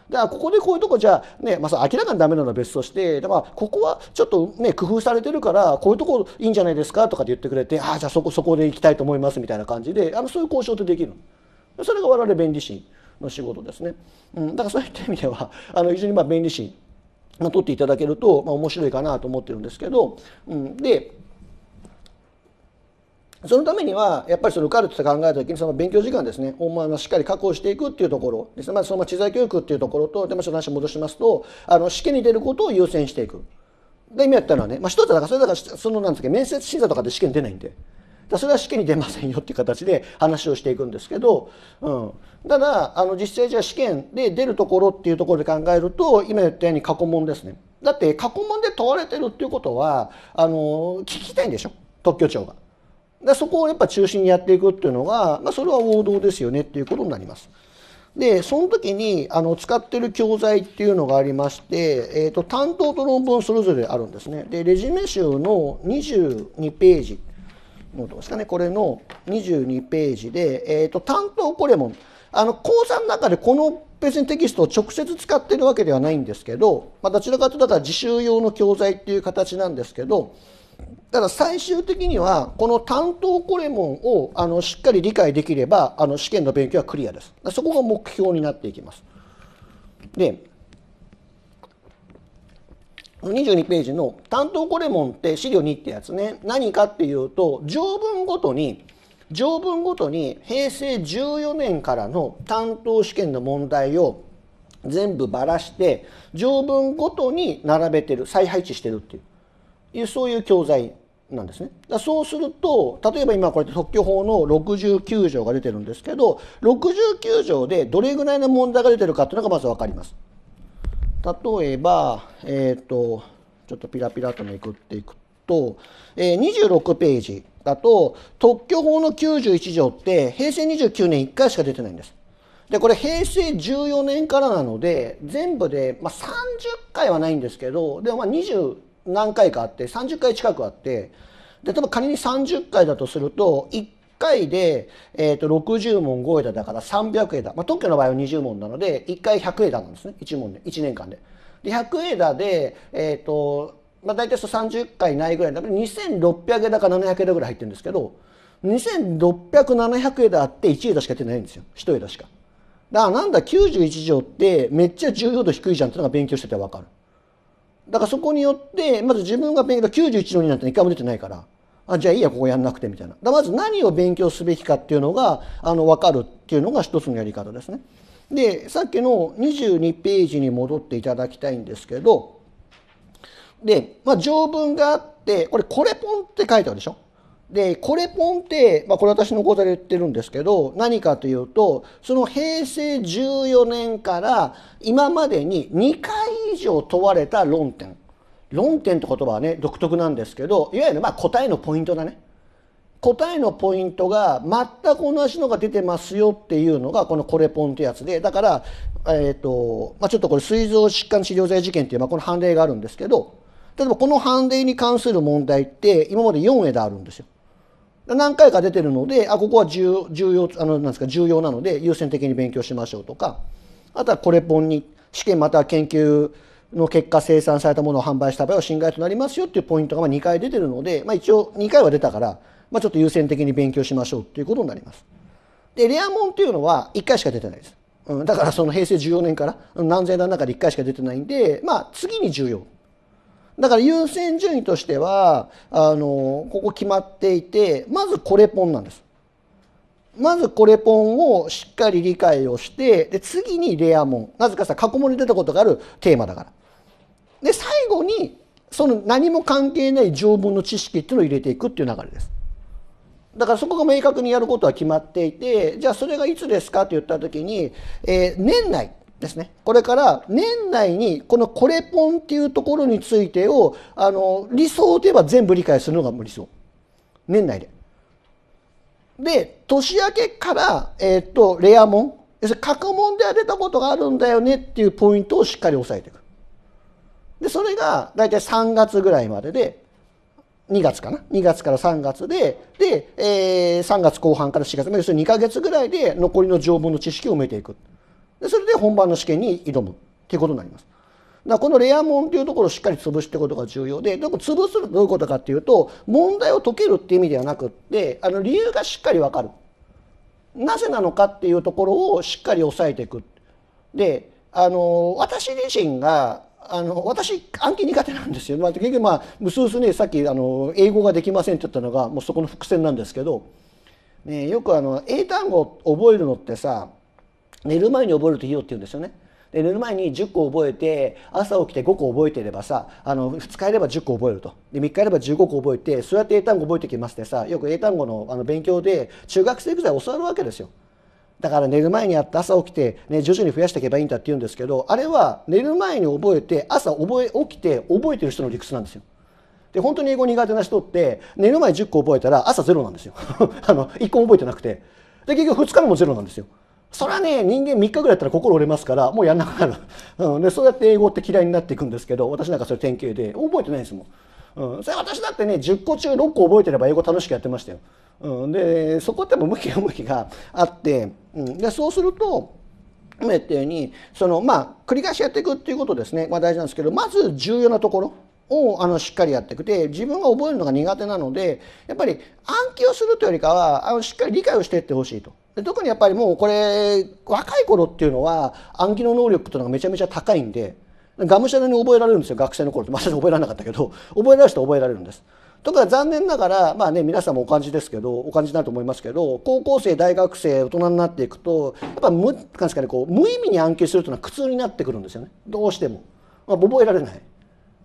だからここでこういうとこじゃあね、まあ、明らかにダメなのは別として、だからここはちょっとね工夫されてるからこういうとこいいんじゃないですかとかって言ってくれて、ああじゃあそこそこで行きたいと思いますみたいな感じで、あのそういう交渉ってできる。それが我々弁理士の仕事ですね。うん、だからそういった意味ではあの非常にまあ弁理士取っていただけると、まあ、面白いかなと思ってるんですけど、うん、でそのためにはやっぱりその受かるって考えた時にその勉強時間ですねをしっかり確保していくっていうところですね。まあその知財教育っていうところと、でまあちょっと話戻しますと、あの試験に出ることを優先していく。で今やったのはね、まあ一つだからそれだからそのなんですか面接審査とかで試験出ないんで、それは試験に出ませんよっていう形で話をしていくんですけど、うん、ただあの実際じゃあ試験で出るところっていうところで考えると、今言ったように過去問ですね。だって過去問で問われてるっていうことはあの聞きたいんでしょ特許庁が。でそこをやっぱ中心にやっていくっていうのが、まあ、それは王道ですよねっていうことになります。でその時にあの使ってる教材っていうのがありまして、えー、と担当と論文それぞれあるんですね。でレジュメ集のにじゅうにページどうですかね、これのにじゅうにページで、えー、と担当これもあの講座の中でこの別にテキストを直接使ってるわけではないんですけど、まあ、どちらかというとだから自習用の教材っていう形なんですけど。ただ最終的にはこの担当コレモンをあのしっかり理解できればあの試験の勉強はクリアです。そこが目標になっていきます。でにじゅうにページの担当コレモンって資料にってやつね、何かっていうと条文ごとに条文ごとにへいせいじゅうよねんからの担当試験の問題を全部ばらして条文ごとに並べてる、再配置してるっていう。そういう教材なんですね。だそうすると例えば今これ特許法のろくじゅうきゅうじょうが出てるんですけど、ろくじゅうきゅうじょうでどれぐらいの問題が出てるかっていうのがまず分かります。例えば、えー、とちょっとピラピラとめくっていくと、えー、にじゅうろくページだと特許法のきゅうじゅういちじょうってへいせいにじゅうきゅうねんいっかいしか出てないんです。でこれへいせいじゅうよねんからなので全部で、まあ、さんじゅっかいはないんですけど、でもまあにじゅう何回かあってさんじゅっかい近くあって、で例えば仮にさんじゅっかいだとすると1いっかいで、えー、とろくじゅうもんご枝だからさんびゃくえだ、まあ、特許の場合はにじゅうもんなのでいっかいひゃくえだなんですね。いちもんでいちねんかんで。でひゃくえだで、えーとまあ、大体さんじゅっかいないぐらいだからにせんろっぴゃくえだかななひゃくえだぐらい入ってるんですけど、にせんろっぴゃくななひゃくえだあっていちえだしかやってないんですよ、いちえだしか。だからなんだきゅうじゅういちじょうってめっちゃ重要度低いじゃんってのが勉強してて分かる。だからそこによってまず自分が勉強きゅうじゅういちのになんていっかいも出てないから、あじゃあいいやここやんなくてみたいな。だまず何を勉強すべきかっていうのがあの分かるっていうのが一つのやり方ですね。でさっきのにじゅうにページに戻っていただきたいんですけど、で、まあ、条文があってこれ「これポン」って書いてあるでしょ。でこれポンって、まあ、これ私の講座で言ってるんですけど、何かというとそのへいせいじゅうよねんから今までににかいいじょう問われた論点。論点って言葉はね独特なんですけど、いわゆるまあ答えのポイントだね。答えのポイントが全く同じのが出てますよっていうのがこのこれポンってやつで、だから、えーとまあ、ちょっとこれ膵臓疾患治療剤事件っていう、まあ、この判例があるんですけど、例えばこの判例に関する問題って今までよんえだあるんですよ。何回か出てるので、あここは重要、あのなんですか重要なので優先的に勉強しましょうとか、あとはこれ本に試験または研究の結果生産されたものを販売した場合は侵害となりますよっていうポイントがまあにかい出てるので、まあ、一応にかいは出たから、まあ、ちょっと優先的に勉強しましょうっていうことになります。でレアもんっていうのはいっかいしか出てないです。うん、だからそのへいせいじゅうよねんから何千段の中でいっかいしか出てないんで、まあ次に重要。だから優先順位としてはあのここ決まっていて、まずコレポンなんです。まずコレポンをしっかり理解をして、で次にレアモン、なぜかさ過去問に出たことがあるテーマだから。で最後にその何も関係ない条文の知識っていうのを入れていくっていう流れです。だからそこが明確にやることは決まっていて、じゃあそれがいつですかって言った時に、えー、年内ですね、これから年内にこの「これポン」っていうところについてをあの理想では全部理解するのが理想、年内で。で年明けから、えー、っとレアモン、要するに過去問では出たことがあるんだよねっていうポイントをしっかり押さえていく。でそれが大体さんがつぐらいまでで、にがつかな、にがつからさんがつで、で、えー、さんがつこう半からしがつ、要するににかげつぐらいで残りの条文の知識を埋めていく。でそれで本番の試験に挑むっていうことになります。だからこのレア問っていうところをしっかり潰していくことが重要で、で潰すとどういうことかっていうと、問題を解けるっていう意味ではなくって、あの理由がしっかり分かる、なぜなのかっていうところをしっかり押さえていく。であの私自身があの私暗記苦手なんですよ。まあ、結局まあうすうすね、さっきあの英語ができませんって言ったのがもうそこの伏線なんですけど、ね、よくあの英単語を覚えるのってさ、寝る前に覚えるといいよって言うんですよね。で寝る前にじゅっこ覚えて、朝起きてごこ覚えていればさ、あのふつかやればじゅっこ覚えると、でみっかやればじゅうごこ覚えて、そうやって英単語覚えてきますってさ、よく英単語のあの勉強で中学生ぐらい教わるわけですよ。だから寝る前にやって朝起きて、ね、徐々に増やしていけばいいんだって言うんですけど、あれは寝る前に覚えて朝覚え起きて覚えてる人の理屈なんですよ。で本当に英語苦手な人って寝る前じゅっこ覚えたら朝ゼロなんですよあのいっこも覚えてなくて、で結局ふつかめもゼロなんですよ。それはね、人間みっかぐらいやったら心折れますからもうやんなくなるうん、でそうやって英語って嫌いになっていくんですけど、私なんかそれ典型で覚えてないですもん、うん、それ私だってねじゅっこちゅうろっこ覚えてれば英語楽しくやってましたよ、うん、でそこっても向きが向きがあって、うん、でそうすると今言ったようにその、まあ、繰り返しやっていくっていうことですね、まあ、大事なんですけど、まず重要なところをあのしっかりやっていく。で自分が覚えるのが苦手なのでやっぱり暗記をするというよりかはあのしっかり理解をしていってほしいと。で特にやっぱりもうこれ若い頃っていうのは暗記の能力っていうのがめちゃめちゃ高いんで、がむしゃらに覚えられるんですよ。学生の頃ってまさに覚えられなかったけど覚えられる人は覚えられるんです。とか残念ながらまあね、皆さんもお感じですけど、お感じになると思いますけど、高校生大学生大人になっていくとやっぱ無確かにこう無意味に暗記するというのは苦痛になってくるんですよね、どうしても、まあ、覚えられない。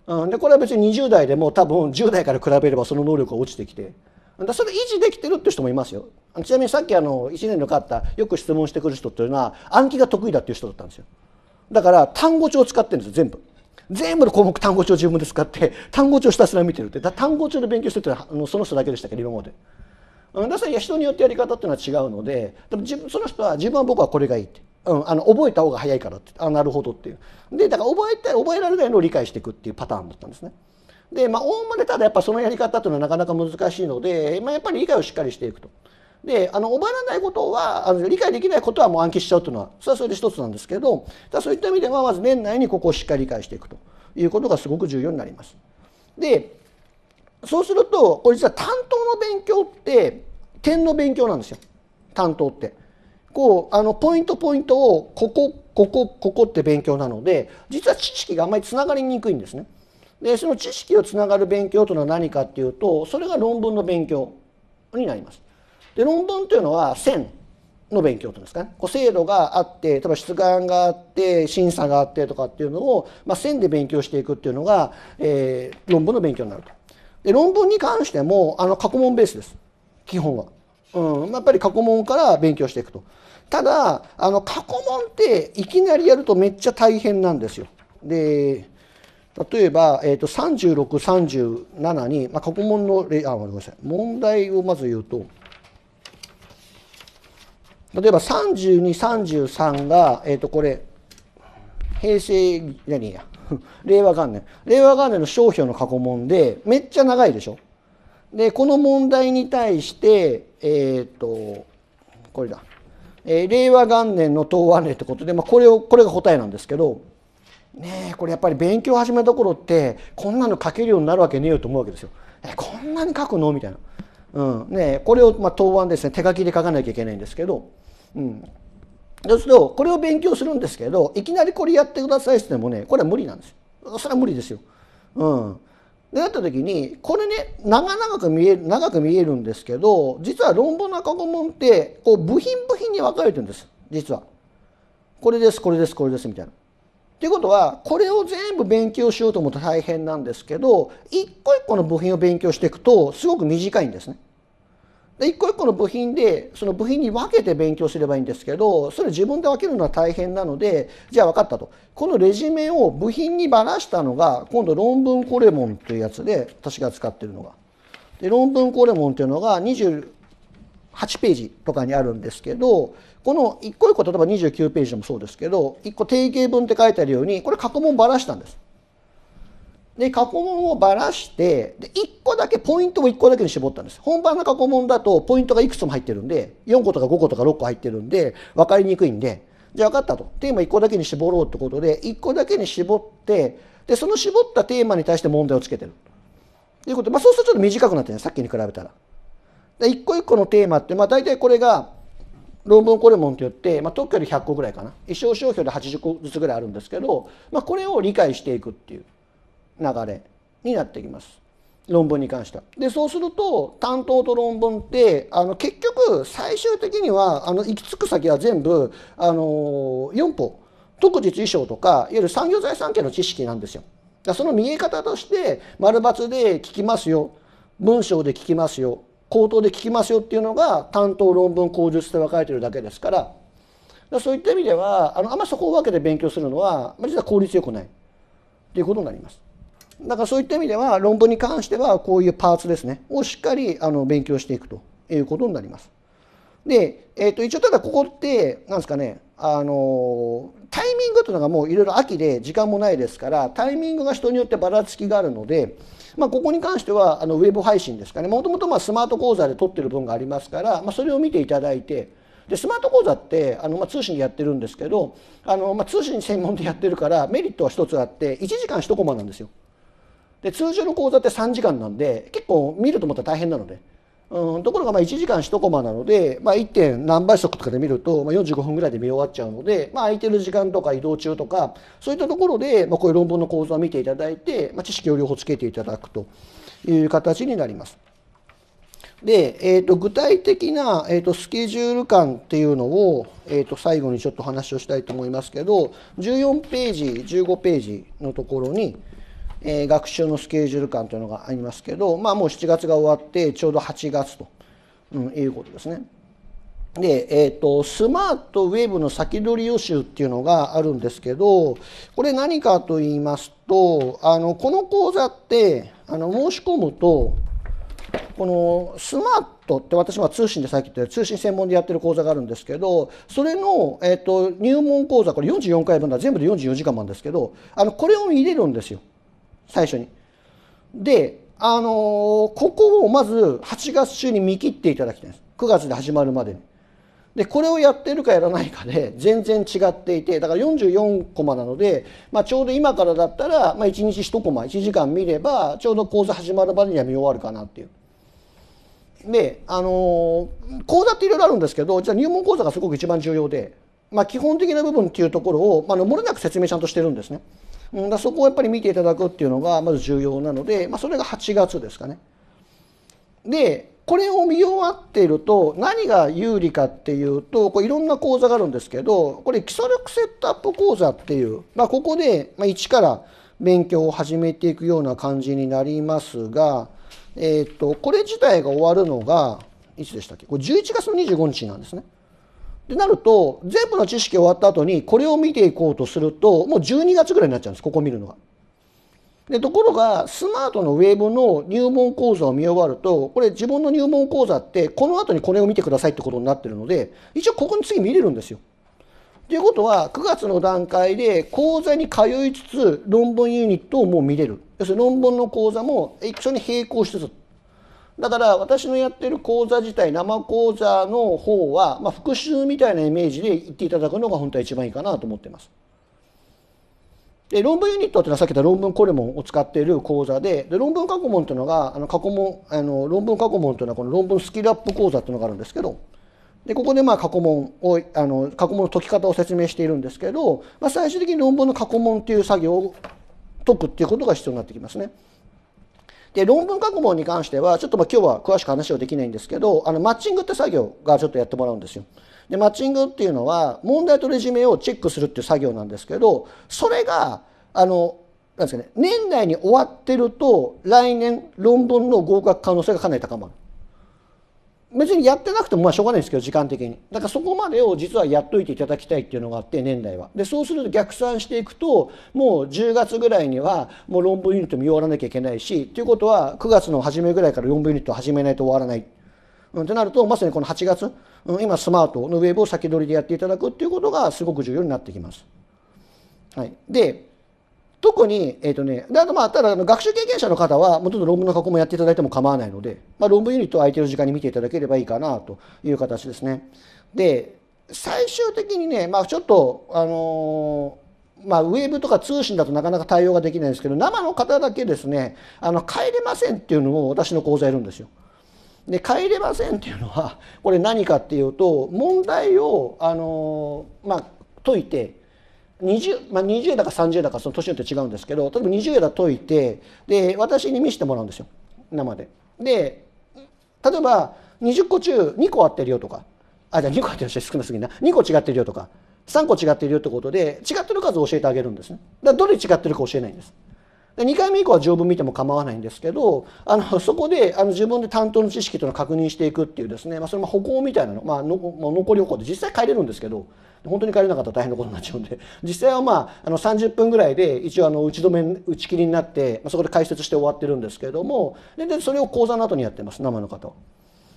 うん、でこれは別ににじゅうだいでも多分じゅうだいから比べればその能力が落ちてきて、だそれ維持できてるって人もいますよ。ちなみにさっきあのいちねんの方よく質問してくる人っていうのは暗記が得意だっていう人だったんですよ。だから単語帳を使ってるんですよ、全部全部の項目単語帳自分で使って単語帳ひたすら見てるって、だ単語帳で勉強してるってのその人だけでしたけど今まで。だから人によってやり方っていうのは違うので、でも自分その人は自分は僕はこれがいいって、うん、あの覚えた方が早いからって、あなるほどっていうで、だから覚えた覚えられないのを理解していくっていうパターンだったんですね。でまあ、おおむねただやっぱそのやり方というのはなかなか難しいので、まあ、やっぱり理解をしっかりしていくと。で、あの覚えられないことは、あの理解できないことはもう暗記しちゃうというのは、それはそれで一つなんですけど、ただそういった意味ではまず年内にここをしっかり理解していくということがすごく重要になります。で、そうするとこれ実は担当の勉強って点の勉強なんですよ。担当ってこうあのポイントポイントをここここここって勉強なので、実は知識があんまりつながりにくいんですね。でその知識をつながる勉強というのは何かっていうと、それが論文の勉強になります。で論文というのは線の勉強というんですかね、こう制度があって例えば出願があって審査があってとかっていうのを、まあ、線で勉強していくっていうのが、えー、論文の勉強になると。で論文に関してもあの過去問ベースです基本は。うん、やっぱり過去問から勉強していくと。ただあの過去問っていきなりやるとめっちゃ大変なんですよ。で例えば、えー、とさんじゅうろく、さんじゅうななに、まあ、過去問の例あごめんなさい問題をまず言うと、例えばさんじゅうに、さんじゅうさんが、えー、とこれ平成じゃねえや令和元年令和元年の商標の過去問でめっちゃ長いでしょ。でこの問題に対してえっ、ー、とこれだ、えー、令和元年の答案例ってことで、まあ、これをこれが答えなんですけどねえ、これやっぱり勉強始めた頃ってこんなの書けるようになるわけねえよと思うわけですよ。えこんなに書くのみたいな、うんね、これを、まあ、答案ですね手書きで書かなきゃいけないんですけど、うん、そうするとこれを勉強するんですけどいきなりこれやってくださいって言ってもねこれは無理なんですよ。それは無理ですよ。うんでなった時にこれね長々く見える長く見えるんですけど、実は論文の過去問ってこう部品部品に分かれてるんです。実はこれですこれですこれですみたいな。っていうことはこれを全部勉強しようと思うと大変なんですけど、一個一個の部品を勉強していくとすごく短いんですね。で一個一個の部品でその部品に分けて勉強すればいいんですけど、それ自分で分けるのは大変なので、じゃあ分かったと、このレジュメを部品にばらしたのが今度論文コレモンというやつで、私が使ってるのがで論文コレモンというのがにじゅうはちページとかにあるんですけど、この一個一個例えばにじゅうきゅうページでもそうですけど、一個定型文って書いてあるようにこれ過去問ばらしたんです。で過去問をばらしてでいっこだけポイントをいっこだけに絞ったんです。本番の過去問だとポイントがいくつも入ってるんでよんことかごことかろっこ入ってるんで分かりにくいんで、じゃあ分かったとテーマいっこだけに絞ろうってことでいっこだけに絞って、でその絞ったテーマに対して問題をつけてるということで、まあ、そうするとちょっと短くなってるねさっきに比べたら。でいっこいっこのテーマって、まあ、大体これが論文コレモンといって、まあ、特許でひゃっこぐらいかな、一生商標ではちじゅっこずつぐらいあるんですけど、まあ、これを理解していくっていう流れになってきます論文に関しては。でそうすると担当と論文ってあの結局最終的にはあの行き着く先は全部あのよんぽ特実意匠とかいわゆる産業財産権の知識なんですよ。だその見え方として丸×で聞きますよ、文章で聞きますよ、口頭で聞きますよっていうのが担当論文口述で分かれてるだけですから、だそういった意味ではあのあんまりそこを分けて勉強するのは実は効率よくないっていうことになります。だからそういった意味では論文に関してはこういうパーツですねをしっかりあの勉強していくということになります。で、えー、と一応ただここってなんですかね、あのタイミングというのがもういろいろ秋で時間もないですから、タイミングが人によってばらつきがあるので、まあ、ここに関してはあのウェブ配信ですかね、もともとスマート講座で撮ってる分がありますから、まあ、それを見ていただいて。でスマート講座ってあの、まあ、通信でやってるんですけど、あの、まあ、通信専門でやってるからメリットは一つあっていちじかんいちコマなんですよ。で通常の講座ってさんじかんなんで結構見ると思ったら大変なので、うん、ところがまあいちじかんいちコマなので、まあ、いってんなんばいそくとかで見ると、まあ、よんじゅうごふんぐらいで見終わっちゃうので、まあ、空いてる時間とか移動中とかそういったところで、まあ、こういう論文の講座を見ていただいて、まあ、知識を両方つけていただくという形になります。でえー、と具体的な、えー、とスケジュール感っていうのを、えー、と最後にちょっと話をしたいと思いますけど、じゅうよんページ、じゅうごページのところに、えー、学習のスケジュール感というのがありますけど、まあ、もうしちがつが終わってちょうどはちがつと、うん、いうことですね。で、えー、とスマートウェブの先取り予習っていうのがあるんですけど、これ何かと言いますとあのこの講座ってあの申し込むとこのスマートって私は通信でさっき言ったように通信専門でやってる講座があるんですけど、それの、えー、と入門講座これよんじゅうよんかいぶんだ全部でよんじゅうよじかんなんですけど、あのこれを入れるんですよ最初に。で、あのー、ここをまずはちがつ中に見切っていただきたいんです。くがつで始まるまでに。でこれをやってるかやらないかで全然違っていて、だからよんじゅうよんコマなので、まあ、ちょうど今からだったら、まあ、いちにちいちコマいちじかん見ればちょうど講座始まるまでには見終わるかなっていう。で、あのー、講座っていろいろあるんですけど、実は入門講座がすごく一番重要で、まあ、基本的な部分っていうところを、まあ、漏れなく説明ちゃんとしてるんですね。うん、だそこをやっぱり見ていただくっていうのがまず重要なので、まあ、それがはちがつですかね。でこれを見終わっていると何が有利かっていうと、こういろんな講座があるんですけど、これ基礎力セットアップ講座っていう、まあ、ここで一から勉強を始めていくような感じになりますが、えー、とこれ自体が終わるのがいつでしたっけ、これじゅういちがつのにじゅうごにちなんですね。でなると全部の知識終わった後にこれを見ていこうとするともうじゅうにがつぐらいになっちゃうんです、ここ見るのが。でところがスマートのウェブの入門講座を見終わると、これ自分の入門講座ってこの後にこれを見てくださいってことになってるので、一応ここに次見れるんですよ。ということはくがつの段階で講座に通いつつ論文ユニットをもう見れる。要するに論文の講座も一緒に並行しつつ。だから私のやってる講座自体、生講座の方は、まあ、復習みたいなイメージで言っていただくのが本当は一番いいかなと思ってます。で論文ユニットっていうのはさっき言った論文コレモンを使っている講座 で, で論文過去問っていうのがあの過去問あの論文過去問っていうのはこの論文スキルアップ講座っていうのがあるんですけど、でここでまあ過去問をあの過去問の解き方を説明しているんですけど、まあ、最終的に論文の過去問っていう作業を解くっていうことが必要になってきますね。で論文過去問に関してはちょっとまあ今日は詳しく話はできないんですけど、あのマッチングって作業がちょっとやってもらうんですよ。でマッチングっていうのは問題とレジュメをチェックするっていう作業なんですけど、それがあのなんですかね、年内に終わってると来年論文の合格可能性がかなり高まる。別にやってなくてもまあしょうがないんですけど、時間的にだからそこまでを実はやっといていただきたいっていうのがあって、年内はでそうすると逆算していくともうじゅうがつぐらいにはもう論文ユニット見終わらなきゃいけないし、ということはくがつの初めぐらいから論文ユニットを始めないと終わらない。うん、となるとまさにこのはちがつ、うん、今スマートのウェブを先取りでやっていただくっていうことがすごく重要になってきます。はい、で特に、えーとね、であとまあただ学習経験者の方はもうちょっと論文の過去もやっていただいても構わないので、まあ、論文ユニットを空いてる時間に見ていただければいいかなという形ですね。で最終的にね、まあ、ちょっとあのーまあ、ウェブとか通信だとなかなか対応ができないんですけど、生の方だけですね、あの帰れませんっていうのを私の講座やるんですよ。で帰れませんっていうのはこれ何かっていうと、問題をあのー、まあ、解いて20、まあ、にじゅうだかさんじゅうだかその年によって違うんですけど、例えばにじゅうだ解いてで私に見せてもらうんですよ、生で。で例えばにじゅっこちゅうにこ合ってるよとか、あじゃあにこ合ってる人少なすぎるな、にこ違ってるよとかさんこ違ってるよってことで違ってる数を教えてあげるんですね。だからどれ違ってるか教えないんです。でにかいめ以降は条文見ても構わないんですけど、あのそこであの自分で担当の知識というのを確認していくっていうですね、まあ、それも歩行みたいなの、まあ、の残り歩行で実際帰れるんですけど、本当に帰れなかったら大変なことになっちゃうんで、実際は、まあ、あのさんじゅっぷんぐらいで一応あの打ち止め打ち切りになって、まあ、そこで解説して終わってるんですけれども、ででそれを講座の後にやってます、生の方は。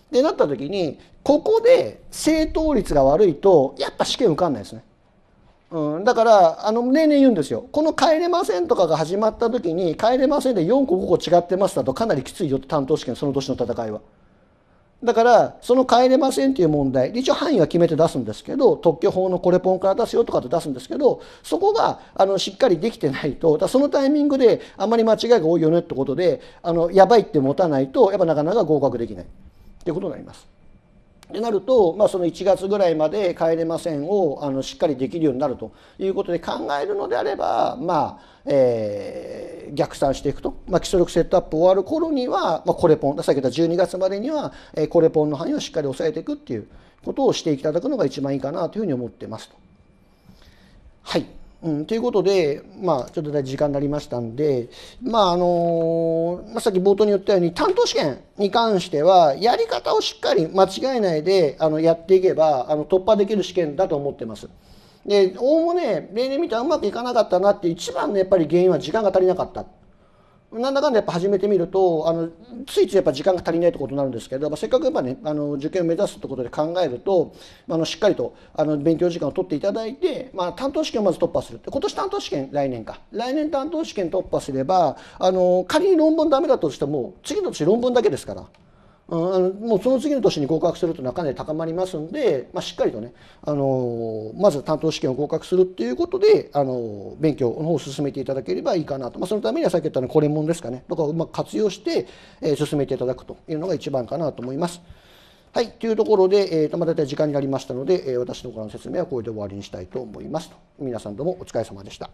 でなった時にここで正答率が悪いとやっぱ試験受かんないですね。うん、だからあの例年言うんですよ、この「帰れません」とかが始まった時に「帰れません」でよんこごこ違ってますだとかなりきついよって担当試験、その年の戦いは。だからその「帰れません」っていう問題で一応範囲は決めて出すんですけど、特許法のこれポンから出すよとかって出すんですけど、そこがあのしっかりできてないと、だそのタイミングであんまり間違いが多いよねってことであのやばいって持たないとやっぱなかなか合格できないっていうことになります。でなると、まあ、そのいちがつぐらいまで帰れませんをあのしっかりできるようになるということで考えるのであれば、まあえー、逆算していくと、まあ、基礎力セットアップ終わる頃には、まあ、コレポン、さっき言ったじゅうにがつまでには、えー、コレポンの範囲をしっかり抑えていくっていうことをしていただくのが一番いいかなというふうに思ってますと。はい、うん、ということで、まあ、ちょっと大時間になりましたんで、まああのー、さっき冒頭に言ったように担当試験に関してはやり方をしっかり間違えないであのやっていけばあの突破できる試験だと思ってます。でおおむね例年見たらうまくいかなかったなって一番のやっぱり原因は時間が足りなかった。なんだかんだやっぱ始めてみるとあのついついやっぱ時間が足りないってことになるんですけど、まあ、せっかくやっぱねあの受験を目指すってことで考えると、まあ、あのしっかりとあの勉強時間を取っていただいて、まあ、担当試験をまず突破する。で今年担当試験来年か来年担当試験突破すればあの仮に論文ダメだとしても次の年論文だけですから。うん、あのもうその次の年に合格するというのはかなり高まりますんで、まあ、しっかりとね、あのまず担当試験を合格するっていうことで、あの勉強の方を進めていただければいいかなと、まあ、そのためにはさっき言ったようにこれもんですかねとかをうまく活用して、えー、進めていただくというのが一番かなと思います。はい、というところで、えーとまあ、大体時間になりましたので、えー、私の方の説明はこれで終わりにしたいと思います。皆さんどうもお疲れ様でした。